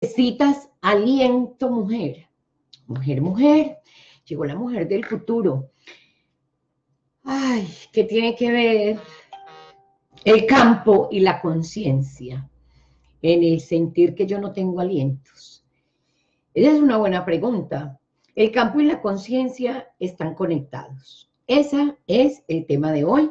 Necesitas aliento, mujer. Mujer, mujer. Llegó la mujer del futuro. Ay, ¿qué tiene que ver el campo y la conciencia en el sentir que yo no tengo alientos? Esa es una buena pregunta. El campo y la conciencia están conectados. Ese es el tema de hoy.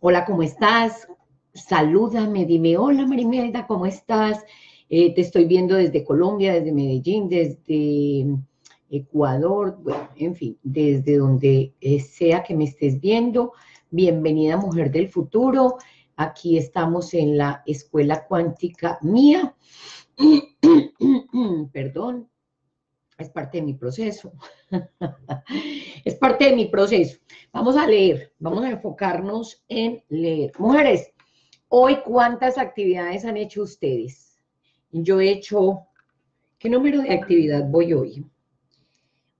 Hola, ¿cómo estás? Salúdame, dime, hola Mari Imelda, ¿cómo estás? Te estoy viendo desde Colombia, desde Medellín, desde Ecuador, bueno, en fin, desde donde sea que me estés viendo. Bienvenida, mujer del futuro. Aquí estamos en la escuela cuántica mía. Perdón. Es parte de mi proceso, es parte de mi proceso. Vamos a leer, vamos a enfocarnos en leer. Mujeres, hoy ¿cuántas actividades han hecho ustedes? Yo he hecho, ¿qué número de actividad voy hoy?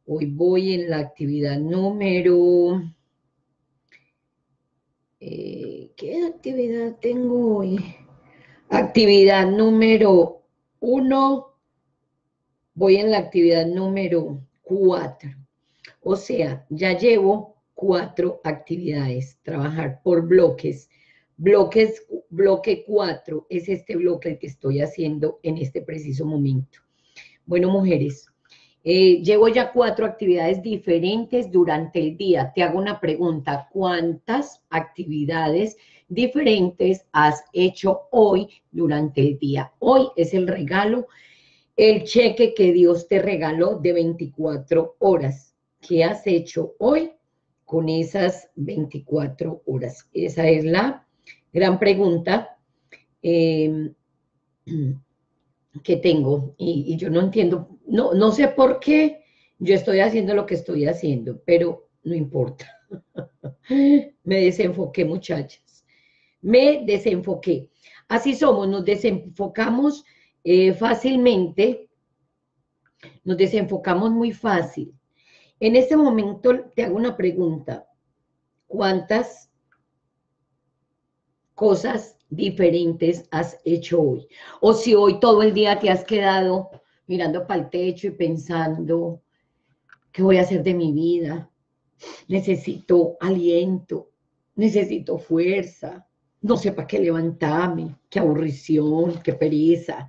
Hoy voy en la actividad número, ¿qué actividad tengo hoy? Actividad número 1. Voy en la actividad número 4. O sea, ya llevo 4 actividades. Trabajar por bloques. Bloque 4 es este bloque el que estoy haciendo en este preciso momento. Bueno, mujeres, llevo ya 4 actividades diferentes durante el día. Te hago una pregunta. ¿Cuántas actividades diferentes has hecho hoy durante el día? Hoy es el regalo. El cheque que Dios te regaló de 24 horas. ¿Qué has hecho hoy con esas 24 horas? Esa es la gran pregunta que tengo. Y yo no entiendo, no sé por qué yo estoy haciendo lo que estoy haciendo, pero no importa. Me desenfoqué, muchachas. Me desenfoqué. Así somos, nos desenfocamos fácilmente, nos desenfocamos muy fácil. En este momento te hago una pregunta. ¿Cuántas cosas diferentes has hecho hoy? O si hoy todo el día te has quedado mirando para el techo y pensando, ¿qué voy a hacer de mi vida? Necesito aliento, necesito fuerza, no sé para qué levantarme, qué aburrición, qué pereza.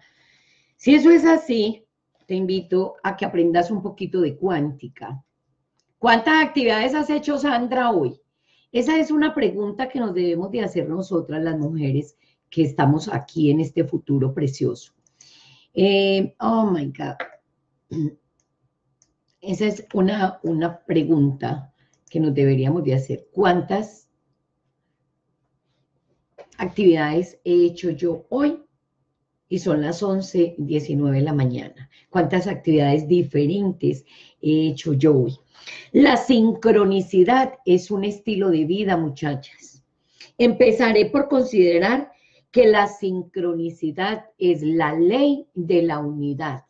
Si eso es así, te invito a que aprendas un poquito de cuántica. ¿Cuántas actividades has hecho, Sandra, hoy? Esa es una pregunta que nos debemos de hacer nosotras las mujeres que estamos aquí en este futuro precioso. Oh, my God. Esa es una pregunta que nos deberíamos de hacer. ¿Cuántas actividades he hecho yo hoy? Y son las 11:19 de la mañana. ¿Cuántas actividades diferentes he hecho yo hoy? La sincronicidad es un estilo de vida, muchachas. Empezaré por considerar que la sincronicidad es la ley de la unidad.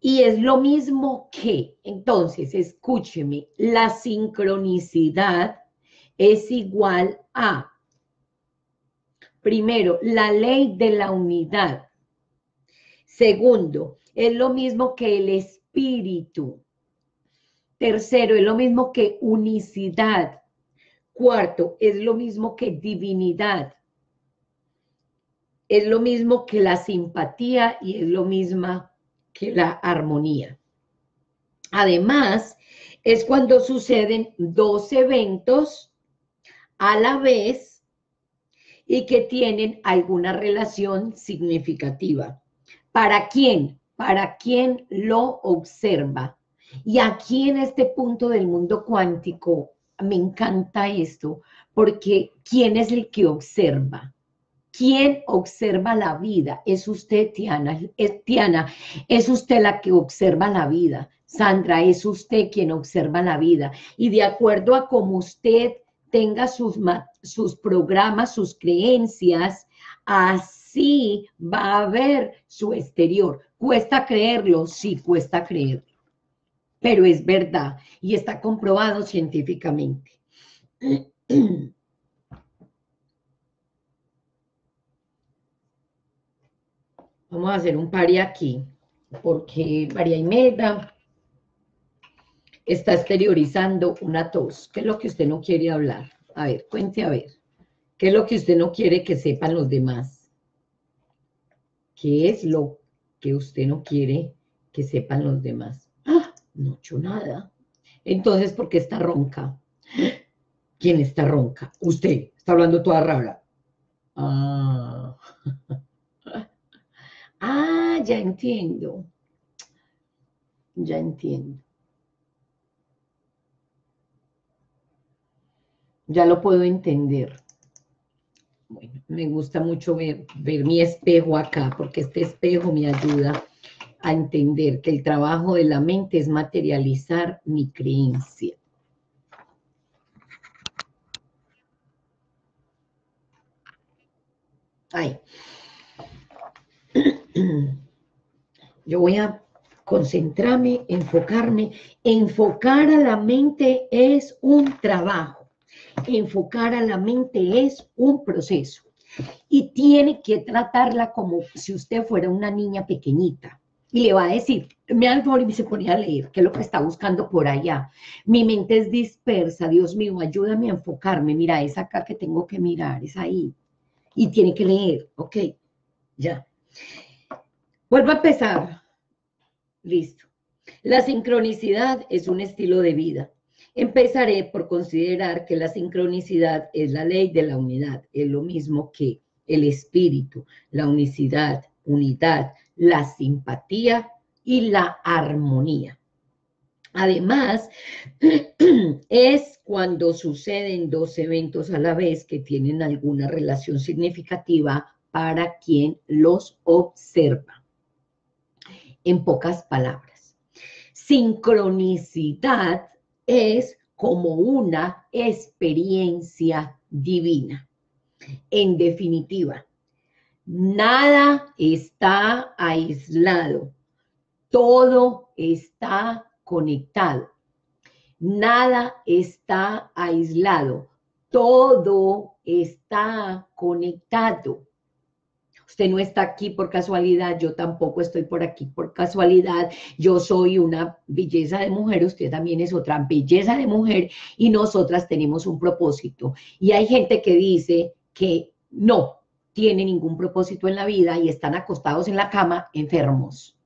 Y es lo mismo que, entonces, escúcheme, la sincronicidad es igual a, primero, la ley de la unidad. Segundo, es lo mismo que el espíritu. Tercero, es lo mismo que unicidad. Cuarto, es lo mismo que divinidad. Es lo mismo que la simpatía y es lo mismo que la armonía. Además, es cuando suceden 2 eventos a la vez y que tienen alguna relación significativa. ¿Para quién? Para quien lo observa. Y aquí en este punto del mundo cuántico, me encanta esto, porque ¿quién es el que observa? ¿Quién observa la vida? Es usted, Diana, es usted la que observa la vida. Sandra, es usted quien observa la vida. Y de acuerdo a cómo usted tenga sus programas, sus creencias, así va a ver su exterior. ¿Cuesta creerlo? Sí, cuesta creerlo. Pero es verdad y está comprobado científicamente. Vamos a hacer un pari aquí, porque María Imelda está exteriorizando una tos. ¿Qué es lo que usted no quiere hablar? A ver, cuente, a ver. ¿Qué es lo que usted no quiere que sepan los demás? ¿Qué es lo que usted no quiere que sepan los demás? Ah, no he hecho nada. Entonces, ¿por qué está ronca? ¿Quién está ronca? Usted, está hablando toda rabla. Ah. Ah, ya entiendo. Ya entiendo. Ya lo puedo entender. Bueno, me gusta mucho ver mi espejo acá, porque este espejo me ayuda a entender que el trabajo de la mente es materializar mi creencia. Ay. Yo voy a concentrarme, enfocarme. Enfocar a la mente es un trabajo. Enfocar a la mente es un proceso. Y tiene que tratarla como si usted fuera una niña pequeñita. Y le va a decir, me da el favor y se ponía a leer, ¿qué es lo que está buscando por allá? Mi mente es dispersa, Dios mío, ayúdame a enfocarme. Mira, es acá que tengo que mirar, es ahí. Y tiene que leer, ok, ya. Vuelvo a empezar. Listo. La sincronicidad es un estilo de vida. Empezaré por considerar que la sincronicidad es la ley de la unidad. Es lo mismo que el espíritu, la unicidad, unidad, la simpatía y la armonía. Además, es cuando suceden dos eventos a la vez que tienen alguna relación significativa para quien los observa. En pocas palabras, sincronicidad es como una experiencia divina. En definitiva, nada está aislado, todo está conectado. Nada está aislado, todo está conectado. Usted no está aquí por casualidad, yo tampoco estoy por aquí por casualidad. Yo soy una belleza de mujer, usted también es otra belleza de mujer y nosotras tenemos un propósito. Y hay gente que dice que no tiene ningún propósito en la vida y están acostados en la cama enfermos.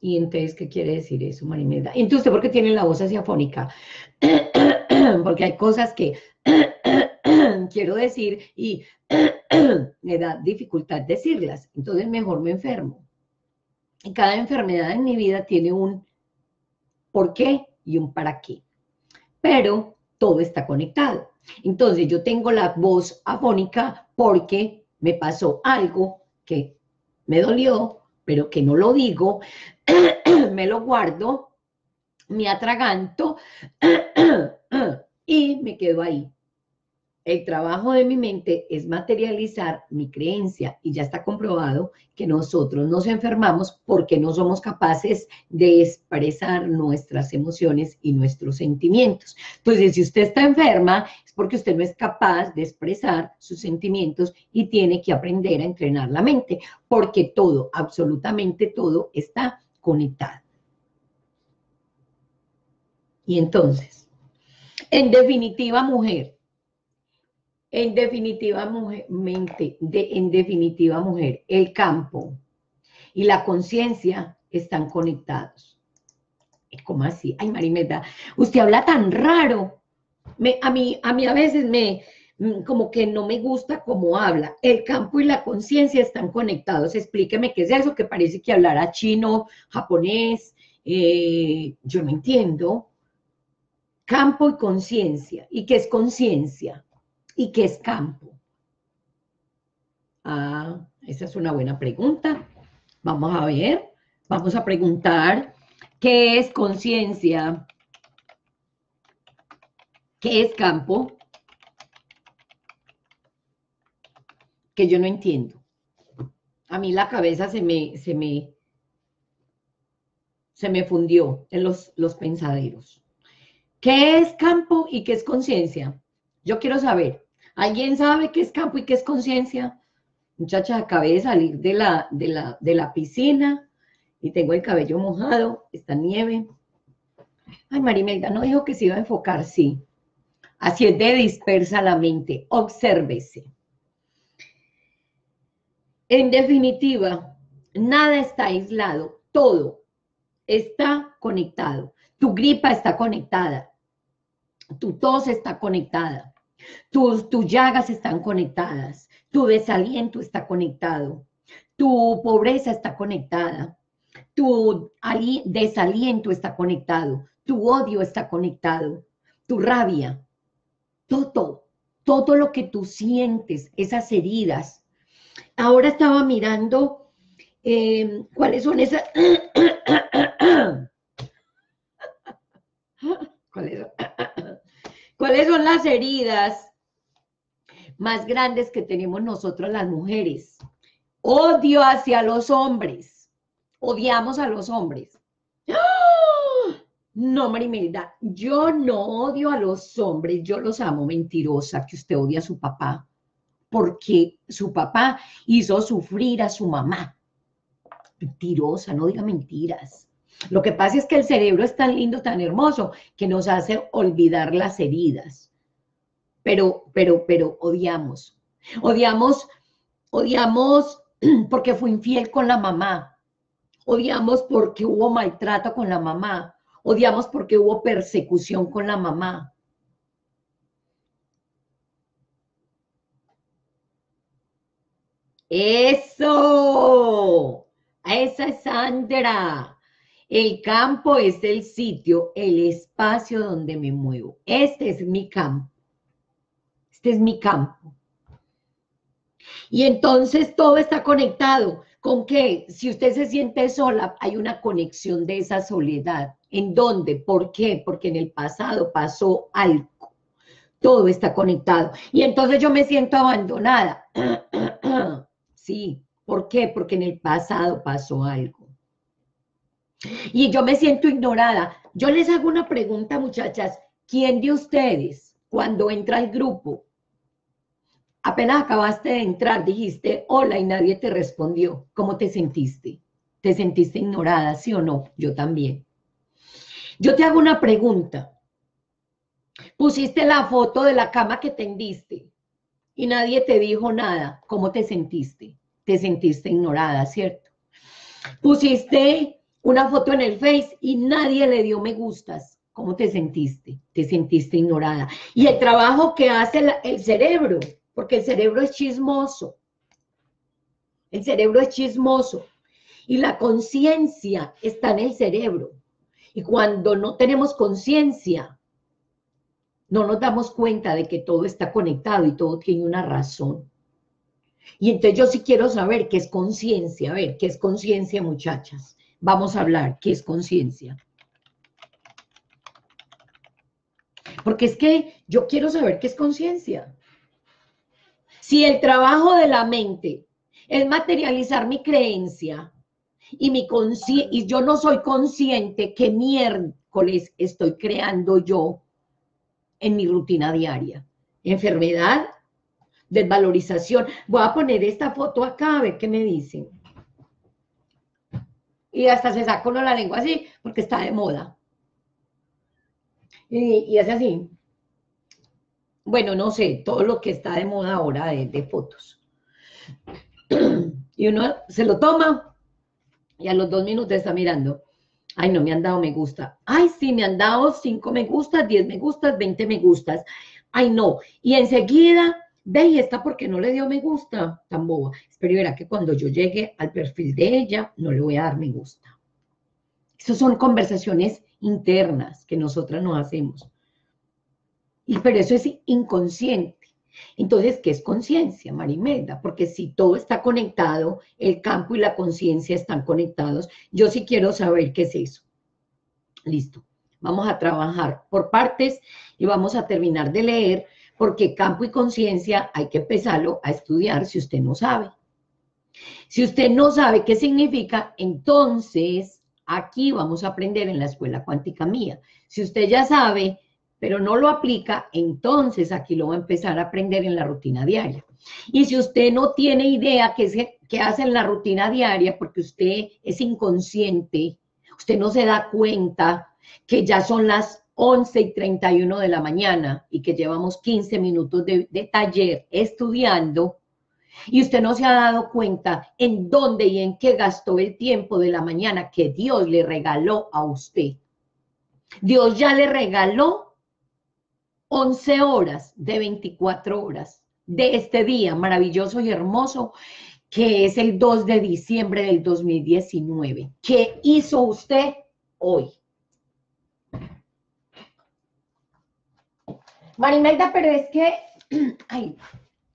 Y entonces, ¿qué quiere decir eso, Mari Imelda? Entonces, ¿usted por qué tiene la voz así afónica? Porque hay cosas que quiero decir y me da dificultad decirlas. Entonces, mejor me enfermo. Y cada enfermedad en mi vida tiene un por qué y un para qué. Pero todo está conectado. Entonces, yo tengo la voz afónica porque me pasó algo que me dolió, pero que no lo digo, me lo guardo, me atraganto y me quedo ahí. El trabajo de mi mente es materializar mi creencia y ya está comprobado que nosotros nos enfermamos porque no somos capaces de expresar nuestras emociones y nuestros sentimientos. Entonces, si usted está enferma es porque usted no es capaz de expresar sus sentimientos y tiene que aprender a entrenar la mente porque todo, absolutamente todo está conectado. Y entonces, en definitiva, mujer, en definitiva, mujer, el campo y la conciencia están conectados. ¿Cómo así? Ay, Mari Imelda, usted habla tan raro. A mí a veces como que no me gusta cómo habla. El campo y la conciencia están conectados. Explíqueme qué es eso, que parece que hablará chino, japonés. Yo no entiendo. Campo y conciencia. ¿Y qué es conciencia? ¿Y qué es campo? Ah, esa es una buena pregunta. Vamos a ver, vamos a preguntar, ¿qué es conciencia? ¿Qué es campo? Que yo no entiendo. A mí la cabeza se me fundió en los pensaderos. ¿Qué es campo y qué es conciencia? Yo quiero saber. ¿Alguien sabe qué es campo y qué es conciencia? Muchachas, acabé de salir de la piscina y tengo el cabello mojado, está nieve. Ay, Mari Imelda, no dijo que se iba a enfocar, sí. Así es de dispersa la mente, obsérvese. En definitiva, nada está aislado, todo está conectado. Tu gripa está conectada, tu tos está conectada, tus llagas están conectadas, tu desaliento está conectado, tu pobreza está conectada, tu desaliento está conectado, tu odio está conectado, tu rabia, todo lo que tú sientes, esas heridas. Ahora estaba mirando cuáles son esas... ¿Cuáles son las heridas más grandes que tenemos nosotros las mujeres? Odio hacia los hombres. Odiamos a los hombres. ¡Oh! No, Mari Imelda, yo no odio a los hombres, yo los amo. Mentirosa, que usted odia a su papá, porque su papá hizo sufrir a su mamá. Mentirosa, no diga mentiras. Lo que pasa es que el cerebro es tan lindo, tan hermoso, que nos hace olvidar las heridas. Pero odiamos. Odiamos porque fue infiel con la mamá. Odiamos porque hubo maltrato con la mamá. Odiamos porque hubo persecución con la mamá. ¡Eso! Esa es Sandra. El campo es el sitio, el espacio donde me muevo. Este es mi campo. Este es mi campo. Y entonces todo está conectado. ¿Con qué? Si usted se siente sola, hay una conexión de esa soledad. ¿En dónde? ¿Por qué? Porque en el pasado pasó algo. Todo está conectado. Y entonces yo me siento abandonada. Sí. ¿Por qué? Porque en el pasado pasó algo. Y yo me siento ignorada. Yo les hago una pregunta, muchachas. ¿Quién de ustedes, cuando entra al grupo, apenas acabaste de entrar, dijiste hola y nadie te respondió? ¿Cómo te sentiste? ¿Te sentiste ignorada, sí o no? Yo también. Yo te hago una pregunta. Pusiste la foto de la cama que tendiste y nadie te dijo nada. ¿Cómo te sentiste? Te sentiste ignorada, ¿cierto? Pusiste una foto en el Face y nadie le dio me gustas. ¿Cómo te sentiste? Te sentiste ignorada. Y el trabajo que hace el cerebro, porque el cerebro es chismoso. El cerebro es chismoso. Y la conciencia está en el cerebro. Y cuando no tenemos conciencia, no nos damos cuenta de que todo está conectado y todo tiene una razón. Y entonces yo sí quiero saber qué es conciencia. A ver, ¿qué es conciencia, muchachas? Vamos a hablar, ¿qué es conciencia? Porque es que yo quiero saber qué es conciencia. Si el trabajo de la mente es materializar mi creencia y, yo no soy consciente qué miércoles estoy creando yo en mi rutina diaria. Enfermedad, desvalorización. Voy a poner esta foto acá a ver qué me dicen. Y hasta se saca uno la lengua así, porque está de moda. Y es así. Bueno, no sé, todo lo que está de moda ahora de fotos. Y uno se lo toma y a los 2 minutos está mirando. Ay, no me han dado me gusta. Ay, sí, me han dado 5 me gustas, 10 me gustas, 20 me gustas. Ay, no. Y enseguida... Ve, y esta porque no le dio me gusta, tan boba. Espero y verá que cuando yo llegue al perfil de ella, no le voy a dar me gusta. Esas son conversaciones internas que nosotras nos hacemos. Pero eso es inconsciente. Entonces, ¿qué es conciencia, Mari Imelda? Porque si todo está conectado, el campo y la conciencia están conectados, yo sí quiero saber qué es eso. Listo. Vamos a trabajar por partes y vamos a terminar de leer. Porque campo y conciencia hay que empezarlo a estudiar si usted no sabe. Si usted no sabe qué significa, entonces aquí vamos a aprender en la escuela cuántica mía. Si usted ya sabe, pero no lo aplica, entonces aquí lo va a empezar a aprender en la rutina diaria. Y si usted no tiene idea qué hace en la rutina diaria, porque usted es inconsciente, usted no se da cuenta que ya son las 11:31 de la mañana y que llevamos 15 minutos de taller estudiando, y usted no se ha dado cuenta en dónde y en qué gastó el tiempo de la mañana que Dios le regaló a usted. Dios ya le regaló 11 horas de 24 horas de este día maravilloso y hermoso, que es el 2 de diciembre del 2019. ¿Qué hizo usted hoy? Mari Imelda, pero es que, ay,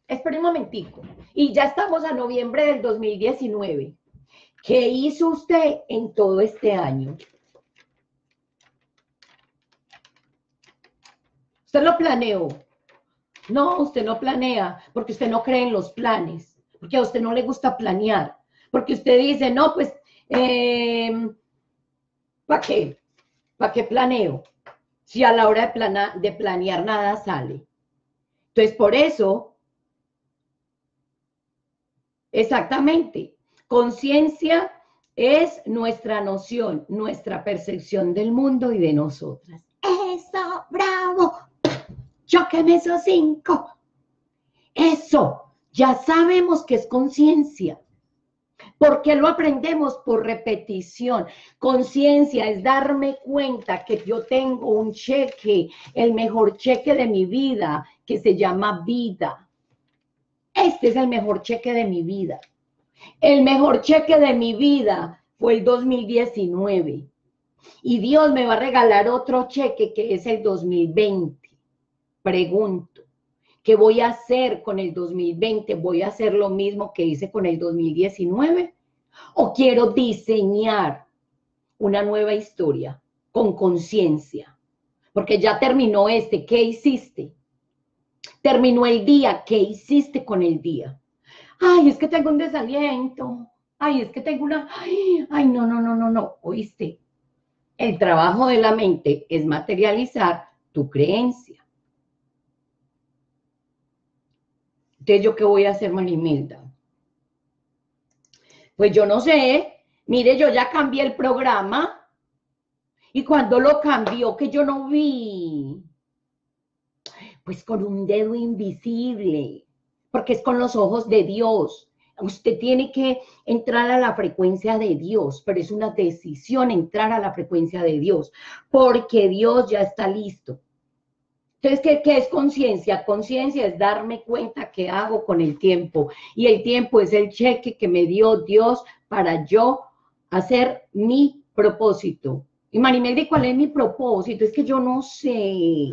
espera un momentico, y ya estamos a noviembre del 2019. ¿Qué hizo usted en todo este año? Usted lo planeó. No, usted no planea, porque usted no cree en los planes, porque a usted no le gusta planear, porque usted dice, no, pues, ¿para qué? ¿Para qué planeo? Si a la hora de planear nada sale. Entonces, por eso, exactamente, conciencia es nuestra noción, nuestra percepción del mundo y de nosotras. ¡Eso, bravo! ¡Chóqueme esos 5! Eso, ya sabemos que es conciencia. ¿Por qué lo aprendemos? Por repetición. Conciencia es darme cuenta que yo tengo un cheque, el mejor cheque de mi vida, que se llama vida. Este es el mejor cheque de mi vida. El mejor cheque de mi vida fue el 2019. Y Dios me va a regalar otro cheque que es el 2020. Pregunto. ¿Qué voy a hacer con el 2020? ¿Voy a hacer lo mismo que hice con el 2019? ¿O quiero diseñar una nueva historia con conciencia? Porque ya terminó este. ¿Qué hiciste? Terminó el día. ¿Qué hiciste con el día? Ay, es que tengo un desaliento. Ay, es que tengo una... Ay, no, no, no, no, no. ¿Oíste? El trabajo de la mente es materializar tu creencia. Entonces, ¿yo qué voy a hacer, Mari Imelda? Pues yo no sé, mire, yo ya cambié el programa, y cuando lo cambió, que yo no vi, pues con un dedo invisible, porque es con los ojos de Dios. Usted tiene que entrar a la frecuencia de Dios, pero es una decisión entrar a la frecuencia de Dios, porque Dios ya está listo. Entonces, ¿qué es conciencia? Conciencia es darme cuenta qué hago con el tiempo. Y el tiempo es el cheque que me dio Dios para yo hacer mi propósito. Y Mari Imelda, ¿cuál es mi propósito? Es que yo no sé.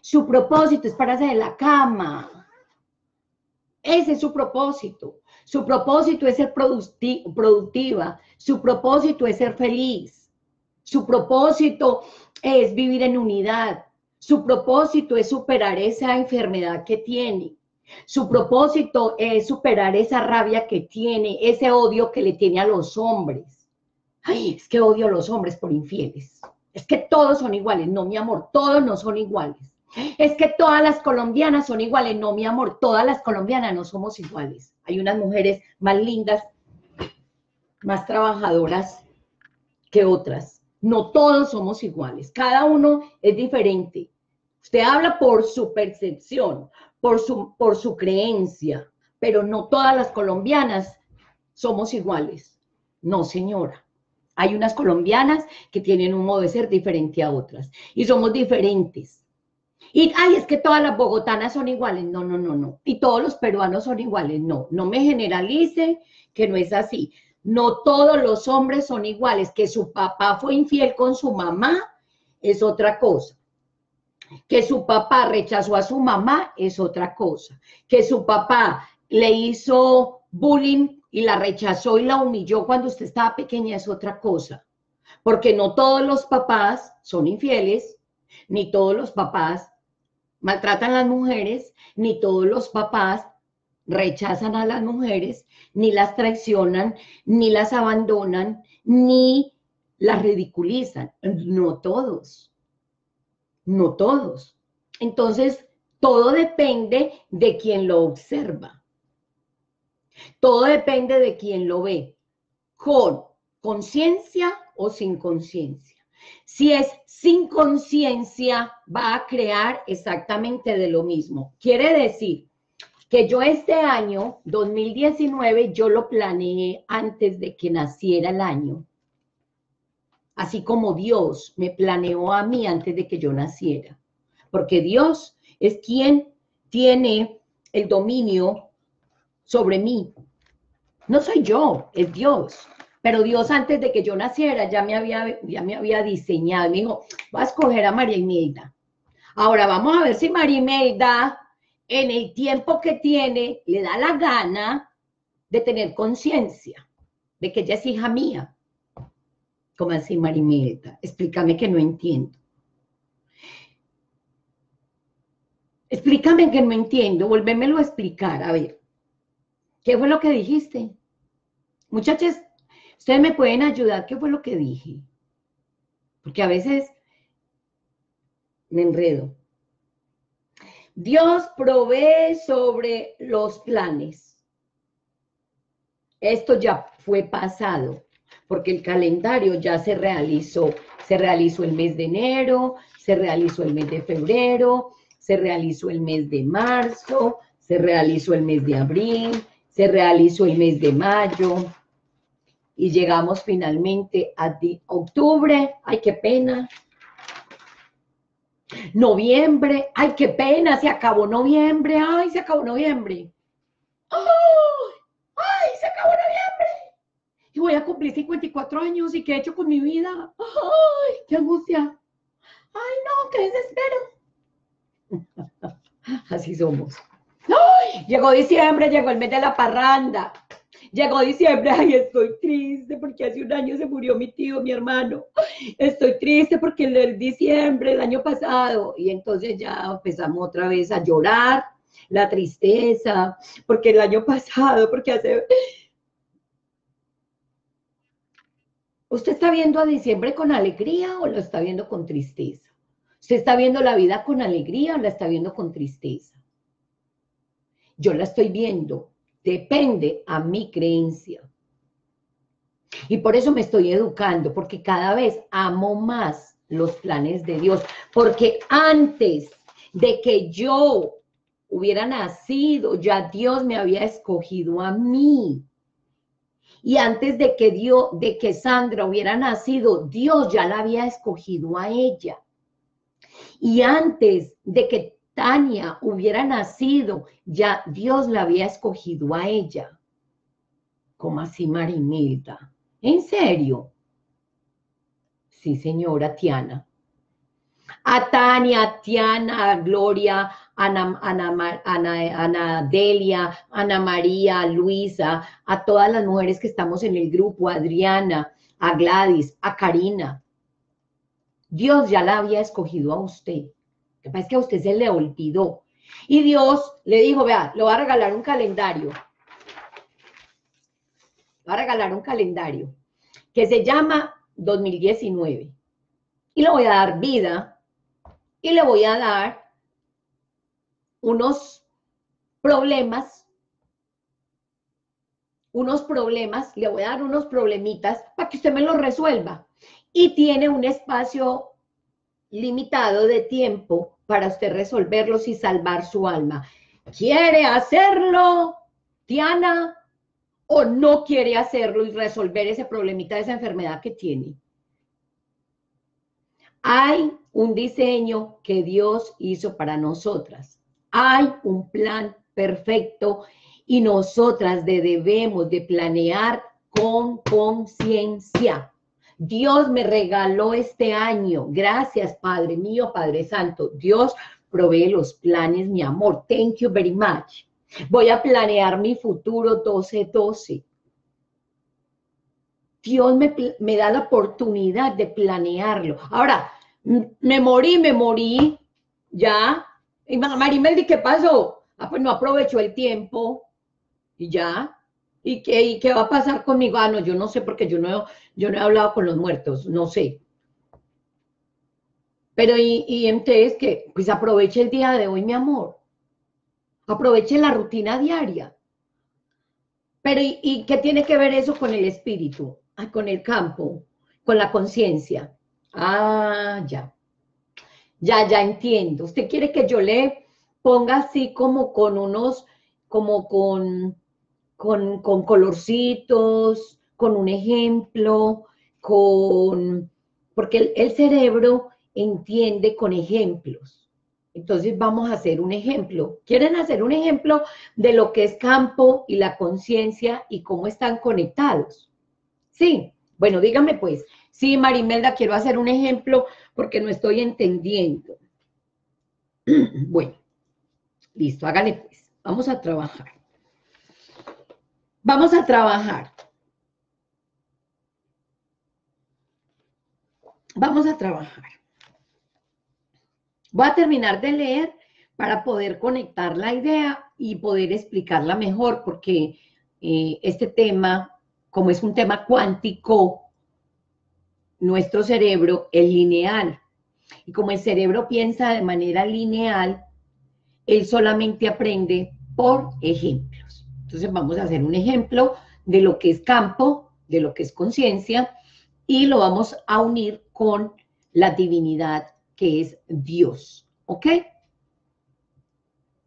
Su propósito es pararse de la cama. Ese es su propósito. Su propósito es ser productiva. Su propósito es ser feliz. Su propósito es vivir en unidad. Su propósito es superar esa enfermedad que tiene. Su propósito es superar esa rabia que tiene, ese odio que le tiene a los hombres. Ay, es que odio a los hombres por infieles. Es que todos son iguales. No, mi amor, todos no son iguales. Es que todas las colombianas son iguales. No, mi amor, todas las colombianas no somos iguales. Hay unas mujeres más lindas, más trabajadoras que otras. No todos somos iguales. Cada uno es diferente. Usted habla por su percepción, por su creencia, pero no todas las colombianas somos iguales. No, señora. Hay unas colombianas que tienen un modo de ser diferente a otras y somos diferentes. Y, ay, es que todas las bogotanas son iguales. No, no, no, no. Y todos los peruanos son iguales. No, no me generalice, que no es así. No todos los hombres son iguales. Que su papá fue infiel con su mamá es otra cosa. Que su papá rechazó a su mamá es otra cosa. Que su papá le hizo bullying y la rechazó y la humilló cuando usted estaba pequeña es otra cosa. Porque no todos los papás son infieles, ni todos los papás maltratan a las mujeres, ni todos los papás rechazan a las mujeres, ni las traicionan, ni las abandonan, ni las ridiculizan. No todos. No todos. Entonces, Todo depende de quien lo observa. Todo depende de quien lo ve, con conciencia o sin conciencia. Si es sin conciencia, va a crear exactamente de lo mismo. Quiere decir que yo este año, 2019, yo lo planeé antes de que naciera el año. Así como Dios me planeó a mí antes de que yo naciera. Porque Dios es quien tiene el dominio sobre mí. No soy yo, es Dios. Pero Dios antes de que yo naciera ya me había diseñado. Me dijo, vas a escoger a Mari Imelda. Ahora vamos a ver si Mari Imelda, en el tiempo que tiene, le da la gana de tener conciencia de que ella es hija mía. ¿Cómo así, Mari Imelda? Explícame que no entiendo. Explícame que no entiendo, volvémelo a explicar, a ver. ¿Qué fue lo que dijiste? Muchachos, ustedes me pueden ayudar, ¿qué fue lo que dije? Porque a veces me enredo. Dios provee sobre los planes. Esto ya fue pasado, porque el calendario ya se realizó. Se realizó el mes de enero, se realizó el mes de febrero, se realizó el mes de marzo, se realizó el mes de abril, se realizó el mes de mayo. Y llegamos finalmente a octubre, ¡ay, qué pena! Noviembre, ¡ay, qué pena! Se acabó noviembre, ¡ay, se acabó noviembre! ¡Oh! ¡Ay, se acabó noviembre! Y voy a cumplir 54 años, ¿y qué he hecho con mi vida? ¡Ay, qué angustia! ¡Ay, no, qué desespero! Así somos. ¡Ay! Llegó diciembre, llegó el mes de la parranda. Llegó diciembre, ay, estoy triste porque hace un año se murió mi tío, mi hermano. Estoy triste porque en diciembre del año pasado. Y entonces ya empezamos otra vez a llorar, la tristeza, porque el año pasado, porque hace... ¿Usted está viendo a diciembre con alegría o lo está viendo con tristeza? ¿Usted está viendo la vida con alegría o la está viendo con tristeza? Yo la estoy viendo. Depende a mi creencia. Y por eso me estoy educando, porque cada vez amo más los planes de Dios. Porque antes de que yo hubiera nacido, ya Dios me había escogido a mí. Y antes de que Sandra hubiera nacido, Dios ya la había escogido a ella. Y antes de que Tania hubiera nacido, ya Dios la había escogido a ella. ¿Cómo así, Mari Imelda? ¿En serio? Sí, señora Tiana. A Tania, Tiana, Gloria, Ana Delia, Ana María, Luisa, a todas las mujeres que estamos en el grupo, a Adriana, a Gladys, a Karina. Dios ya la había escogido a usted. Lo que pasa es que a usted se le olvidó. Y Dios le dijo, vea, le voy a regalar un calendario. Le voy a regalar un calendario que se llama 2019. Y le voy a dar vida y le voy a dar le voy a dar unos problemitas para que usted me los resuelva. Y tiene un espacio limitado de tiempo para usted resolverlos y salvar su alma. ¿Quiere hacerlo, Diana, o no quiere hacerlo y resolver ese problemita, esa enfermedad que tiene? Hay un diseño que Dios hizo para nosotras. Hay un plan perfecto y nosotras debemos de planear con conciencia. Dios me regaló este año. Gracias, Padre mío, Padre Santo. Dios provee los planes, mi amor. Thank you very much. Voy a planear mi futuro 12-12. Dios me da la oportunidad de planearlo. Ahora, me morí. Ya. Y Mari Imelda, ¿qué pasó? Ah, pues no aprovechó el tiempo. Y ya. ¿Y qué va a pasar conmigo? Ah, no, yo no sé porque yo no he hablado con los muertos, no sé. Pero y entonces que pues aproveche el día de hoy, mi amor. Aproveche la rutina diaria. Pero ¿y qué tiene que ver eso con el espíritu? Ah, con el campo, con la conciencia. Ah, ya. Ya entiendo. Usted quiere que yo le ponga así como con unos, como con colorcitos, con un ejemplo, con... Porque el cerebro entiende con ejemplos. Entonces vamos a hacer un ejemplo. ¿Quieren hacer un ejemplo de lo que es campo y la conciencia y cómo están conectados? Sí. Bueno, dígame pues. Sí, Mari Imelda, quiero hacer un ejemplo porque no estoy entendiendo. Bueno, listo, hágale pues. Vamos a trabajar. Vamos a trabajar. Vamos a trabajar. Voy a terminar de leer para poder conectar la idea y poder explicarla mejor, porque este tema, como es un tema cuántico, nuestro cerebro es lineal. Y como el cerebro piensa de manera lineal, él solamente aprende por ejemplos. Entonces vamos a hacer un ejemplo de lo que es campo, de lo que es conciencia, y lo vamos a unir con la divinidad que es Dios. ¿Ok?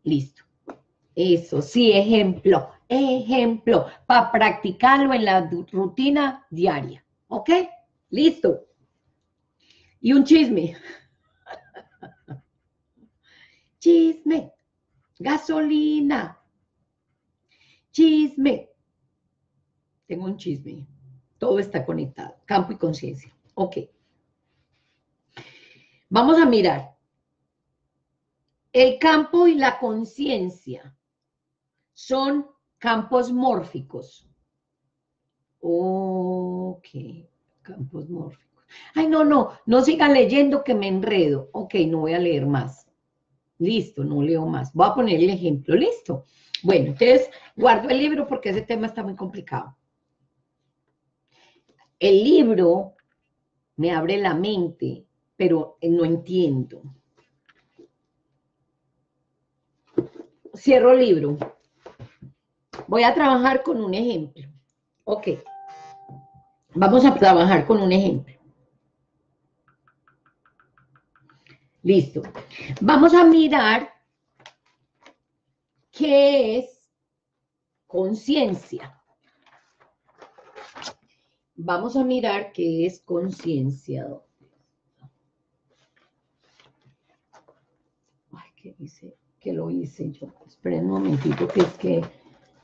Listo. Eso, sí, ejemplo. Ejemplo. Para practicarlo en la rutina diaria. ¿Ok? Listo. Y un chisme. Chisme. Gasolina. Chisme. Tengo un chisme. Todo está conectado, campo y conciencia. Ok. Vamos a mirar. El campo y la conciencia son campos mórficos. Ok, campos mórficos. Ay, no sigan leyendo que me enredo. Ok, no voy a leer más. Listo, no leo más. Voy a poner el ejemplo, listo. Bueno, entonces guardo el libro porque ese tema está muy complicado. El libro me abre la mente, pero no entiendo. Cierro el libro. Voy a trabajar con un ejemplo. Ok. Vamos a trabajar con un ejemplo. Listo. Vamos a mirar qué es conciencia. Vamos a mirar qué es conciencia. Ay, ¿qué dice? ¿Qué lo hice yo? Esperen un momentito, que es que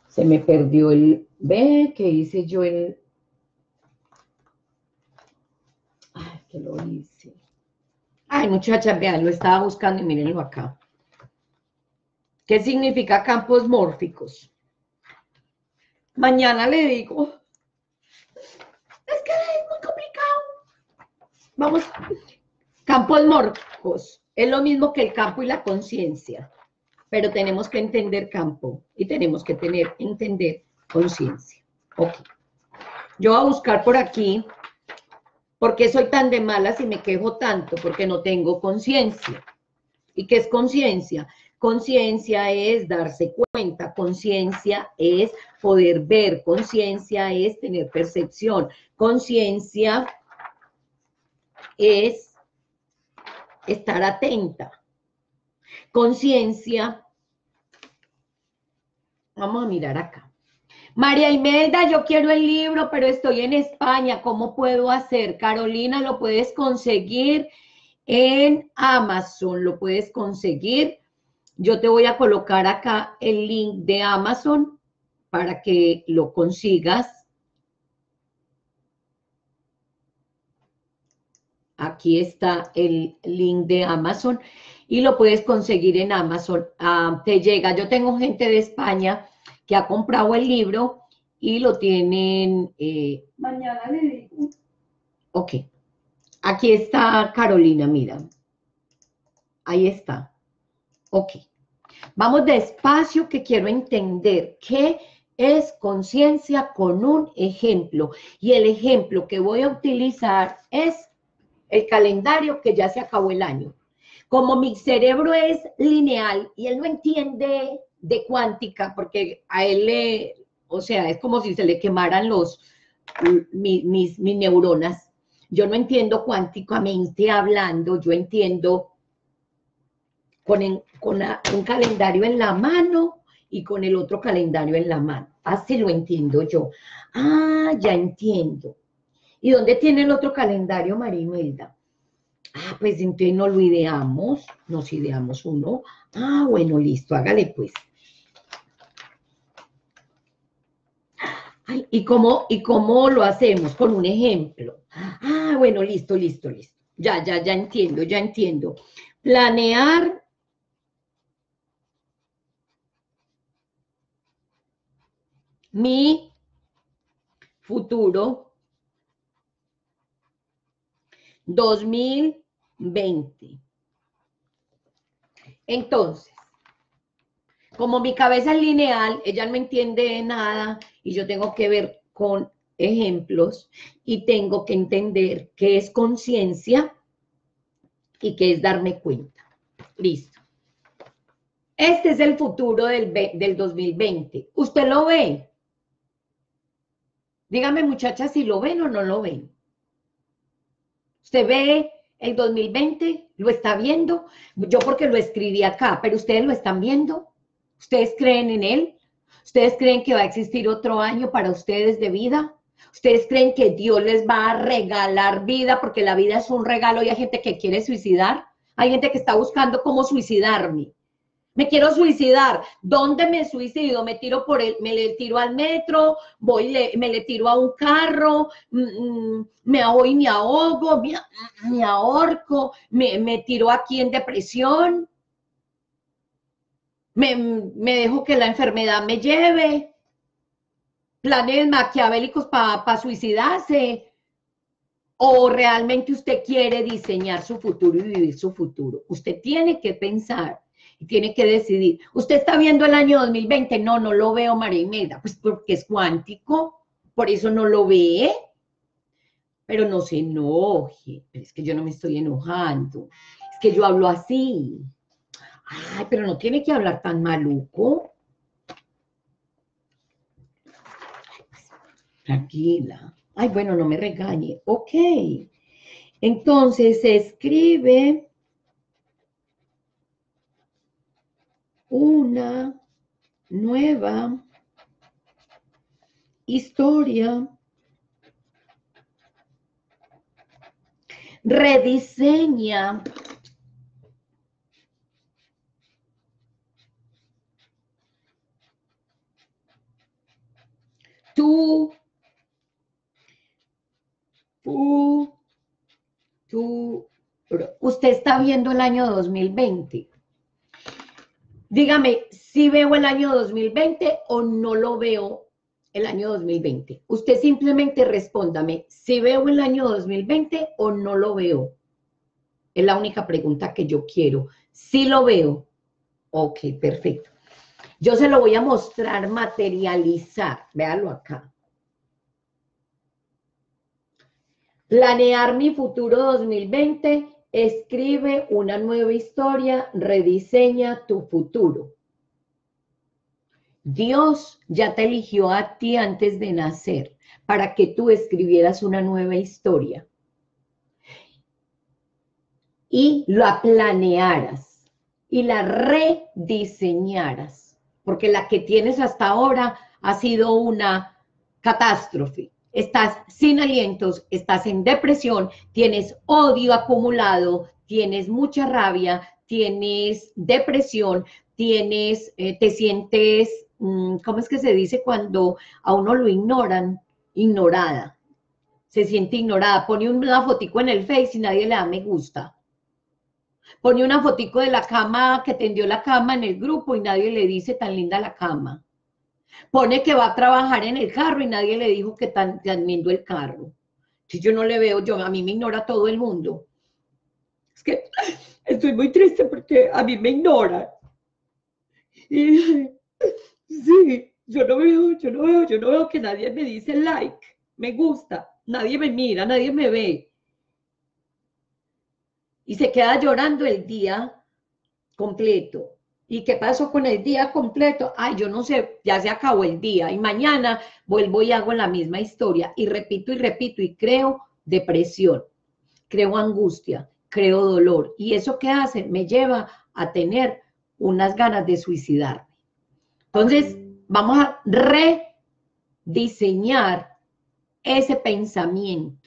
se me perdió el... ¿Ve? ¿Qué hice yo el...? Ay, ¿qué lo hice? Ay, muchachas, vean, lo estaba buscando y mírenlo acá. ¿Qué significa campos mórficos? Mañana le digo... Es que es muy complicado. Vamos, campos mórficos. Es lo mismo que el campo y la conciencia. Pero tenemos que entender campo y tenemos que entender conciencia. Ok. Yo voy a buscar por aquí, porque soy tan de malas y me quejo tanto, porque no tengo conciencia. ¿Y qué es conciencia? Conciencia es darse cuenta, conciencia es poder ver, conciencia es tener percepción, conciencia es estar atenta, conciencia, vamos a mirar acá. María Imelda, yo quiero el libro, pero estoy en España, ¿cómo puedo hacer? Carolina, lo puedes conseguir en Amazon, lo puedes conseguir. Yo te voy a colocar acá el link de Amazon para que lo consigas. Aquí está el link de Amazon y lo puedes conseguir en Amazon. Ah, te llega. Yo tengo gente de España que ha comprado el libro y lo tienen... Mañana le digo. Ok. Aquí está Carolina, mira. Ahí está. Ok. Vamos despacio que quiero entender qué es conciencia con un ejemplo. Y el ejemplo que voy a utilizar es el calendario, que ya se acabó el año. Como mi cerebro es lineal y él no entiende de cuántica, porque a él le, o sea, es como si se le quemaran mis neuronas. Yo no entiendo cuánticamente hablando, yo entiendo con un calendario en la mano y con el otro calendario en la mano. Así lo entiendo yo. Ah, ya entiendo. ¿Y dónde tiene el otro calendario, Mari Imelda? Ah, pues entonces no lo ideamos, nos ideamos uno. Ah, bueno, listo, hágale pues. Ay, ¿Y cómo lo hacemos? Con un ejemplo. Ah, bueno, listo, listo, listo. Ya entiendo, ya entiendo. Planear. Mi futuro. 2020. Entonces, como mi cabeza es lineal, ella no entiende nada y yo tengo que ver con ejemplos y tengo que entender qué es conciencia y qué es darme cuenta. Listo. Este es el futuro del 2020. ¿Usted lo ve? Dígame, muchachas, si lo ven o no lo ven. ¿Usted ve el 2020? ¿Lo está viendo? Yo porque lo escribí acá, pero ¿ustedes lo están viendo? ¿Ustedes creen en él? ¿Ustedes creen que va a existir otro año para ustedes de vida? ¿Ustedes creen que Dios les va a regalar vida? Porque la vida es un regalo y hay gente que quiere suicidar. Hay gente que está buscando cómo suicidarme. Me quiero suicidar. ¿Dónde me suicido? Me le tiro al metro, me le tiro a un carro, me ahogo, me ahorco, me tiro aquí en depresión, me dejo que la enfermedad me lleve. Planes maquiavélicos para suicidarse. ¿O realmente usted quiere diseñar su futuro y vivir su futuro? Usted tiene que pensar. Tiene que decidir. ¿Usted está viendo el año 2020? No, no lo veo, Mari Imelda. Pues porque es cuántico, por eso no lo ve. Pero no se enoje. Pero es que yo no me estoy enojando. Es que yo hablo así. Ay, pero no tiene que hablar tan maluco. Tranquila. Ay, bueno, no me regañe. Ok. Entonces se escribe una nueva historia, rediseña tu. Usted está viendo el año 2020. Dígame, ¿sí veo el año 2020 o no lo veo el año 2020? Usted simplemente respóndame, ¿sí veo el año 2020 o no lo veo? Es la única pregunta que yo quiero. ¿Sí lo veo? Ok, perfecto. Yo se lo voy a mostrar, materializar. Véalo acá. Planear mi futuro 2020. Escribe una nueva historia, rediseña tu futuro. Dios ya te eligió a ti antes de nacer para que tú escribieras una nueva historia y la planearas y la rediseñaras, porque la que tienes hasta ahora ha sido una catástrofe. Estás sin alientos, estás en depresión, tienes odio acumulado, tienes mucha rabia, tienes depresión, tienes, te sientes, ¿cómo es que se dice cuando a uno lo ignoran? Ignorada. Se siente ignorada. Pone una fotico en el Face y nadie le da me gusta. Pone una fotico de la cama, que tendió la cama en el grupo y nadie le dice tan linda la cama. Pone que va a trabajar en el carro y nadie le dijo que tan lindo el carro. Si yo no le veo, a mí me ignora todo el mundo. Es que estoy muy triste porque a mí me ignoran. Y sí, yo no veo que nadie me dice like, me gusta, nadie me mira, nadie me ve. y se queda llorando el día completo. ¿Y qué pasó con el día completo? Ay, yo no sé, ya se acabó el día y mañana vuelvo y hago la misma historia y repito y repito y creo depresión, creo angustia, creo dolor. ¿Y eso qué hace? Me lleva a tener unas ganas de suicidarme. Entonces, vamos a rediseñar ese pensamiento.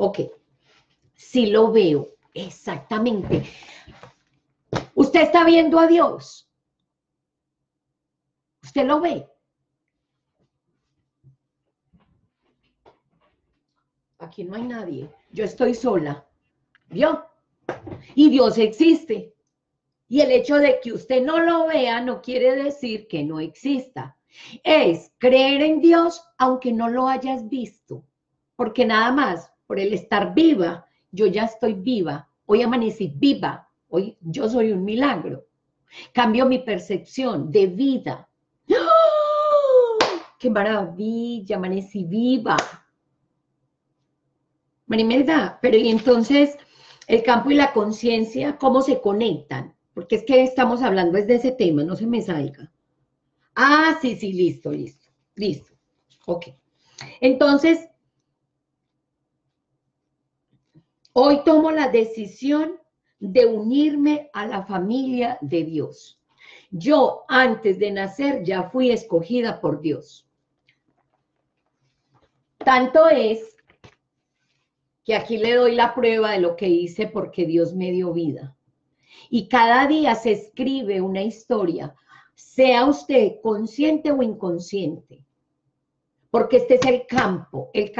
Ok, sí lo veo, exactamente. Usted está viendo a Dios. Usted lo ve. Aquí no hay nadie. Yo estoy sola. ¿Vio? Y Dios existe. Y el hecho de que usted no lo vea no quiere decir que no exista. Es creer en Dios aunque no lo hayas visto. Porque nada más, por el estar viva, yo ya estoy viva. Hoy amanecí viva. Hoy yo soy un milagro. Cambio mi percepción de vida. ¡Oh! ¡Qué maravilla! Amanecí viva. Mari Imelda, pero y entonces el campo y la conciencia, ¿cómo se conectan? Porque es que estamos hablando de ese tema, no se me salga. Ah, sí, sí, listo, listo, listo. Ok. Entonces, hoy tomo la decisión de unirme a la familia de Dios. Yo, antes de nacer, ya fui escogida por Dios. Tanto es que aquí le doy la prueba de lo que hice porque Dios me dio vida. Y cada día se escribe una historia. Sea usted consciente o inconsciente, porque este es el campo es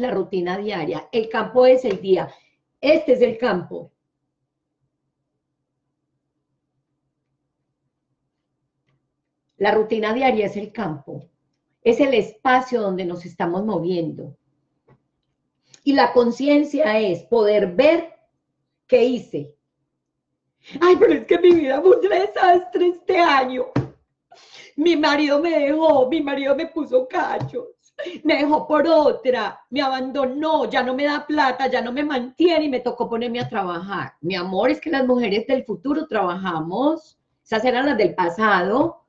la rutina diaria, el campo es el día, este es el campo. La rutina diaria es el campo, es el espacio donde nos estamos moviendo. Y la conciencia es poder ver qué hice. Ay, pero es que mi vida fue un desastre este año. Mi marido me dejó, mi marido me puso cachos, me dejó por otra, me abandonó, ya no me da plata, ya no me mantiene y me tocó ponerme a trabajar. Mi amor, es que las mujeres del futuro trabajamos, esas eran las del pasado,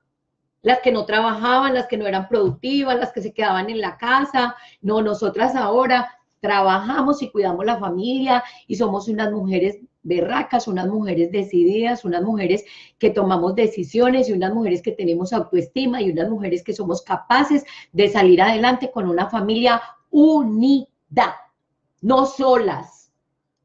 las que no trabajaban, las que no eran productivas, las que se quedaban en la casa. No, nosotras ahora trabajamos y cuidamos la familia y somos unas mujeres berracas, unas mujeres decididas, unas mujeres que tomamos decisiones y unas mujeres que tenemos autoestima y unas mujeres que somos capaces de salir adelante con una familia unida, no solas,